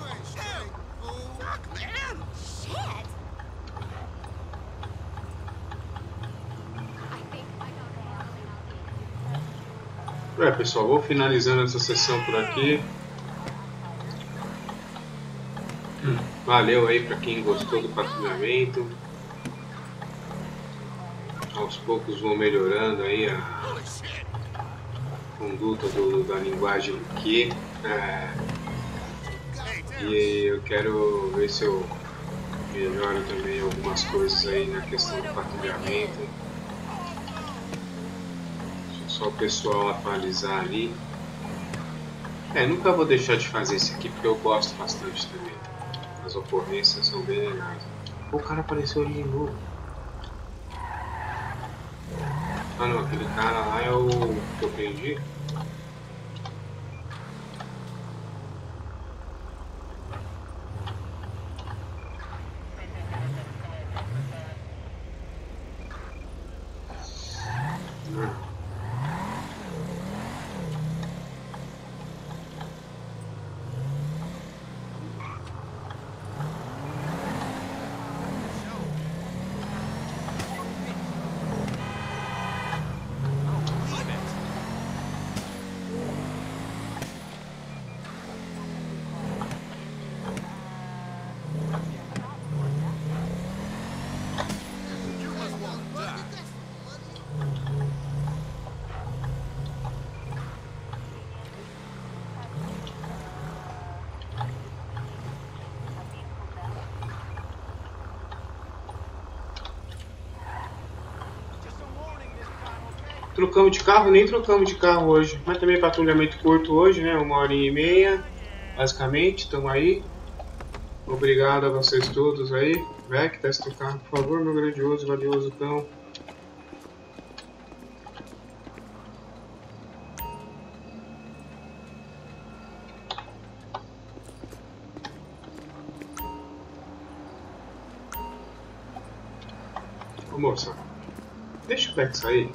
É, pessoal, vou finalizando essa sessão por aqui. Valeu aí para quem gostou do patrulhamento. Aos poucos vão melhorando aí a conduta do, da linguagem aqui. É, e eu quero ver se eu melhoro também algumas coisas aí na questão do patrulhamento. Deixa só o pessoal atualizar ali. É, nunca vou deixar de fazer isso aqui porque eu gosto bastante também. As ocorrências são bem legais. O cara apareceu ali de novo. Ah não, aquele cara lá é o que eu perdi. Trocamos de carro, nem trocamos de carro hoje, mas também patrulhamento curto hoje, né? Uma hora e meia, basicamente, estamos aí. Obrigado a vocês todos aí. Vec, testa o carro, por favor, meu grandioso, valioso cão. Ô, moça, deixa o Vec sair.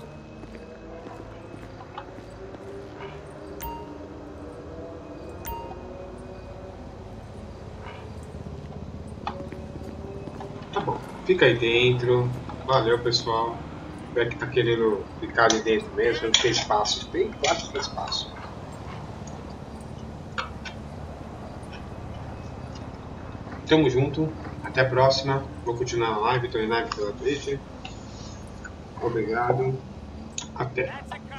Fica aí dentro. Valeu, pessoal. é que tá querendo ficar ali dentro mesmo, não tem espaço, tem quase tem espaço. Tamo junto, até a próxima. Vou continuar a live, tô em live pela Twitch. Obrigado, até.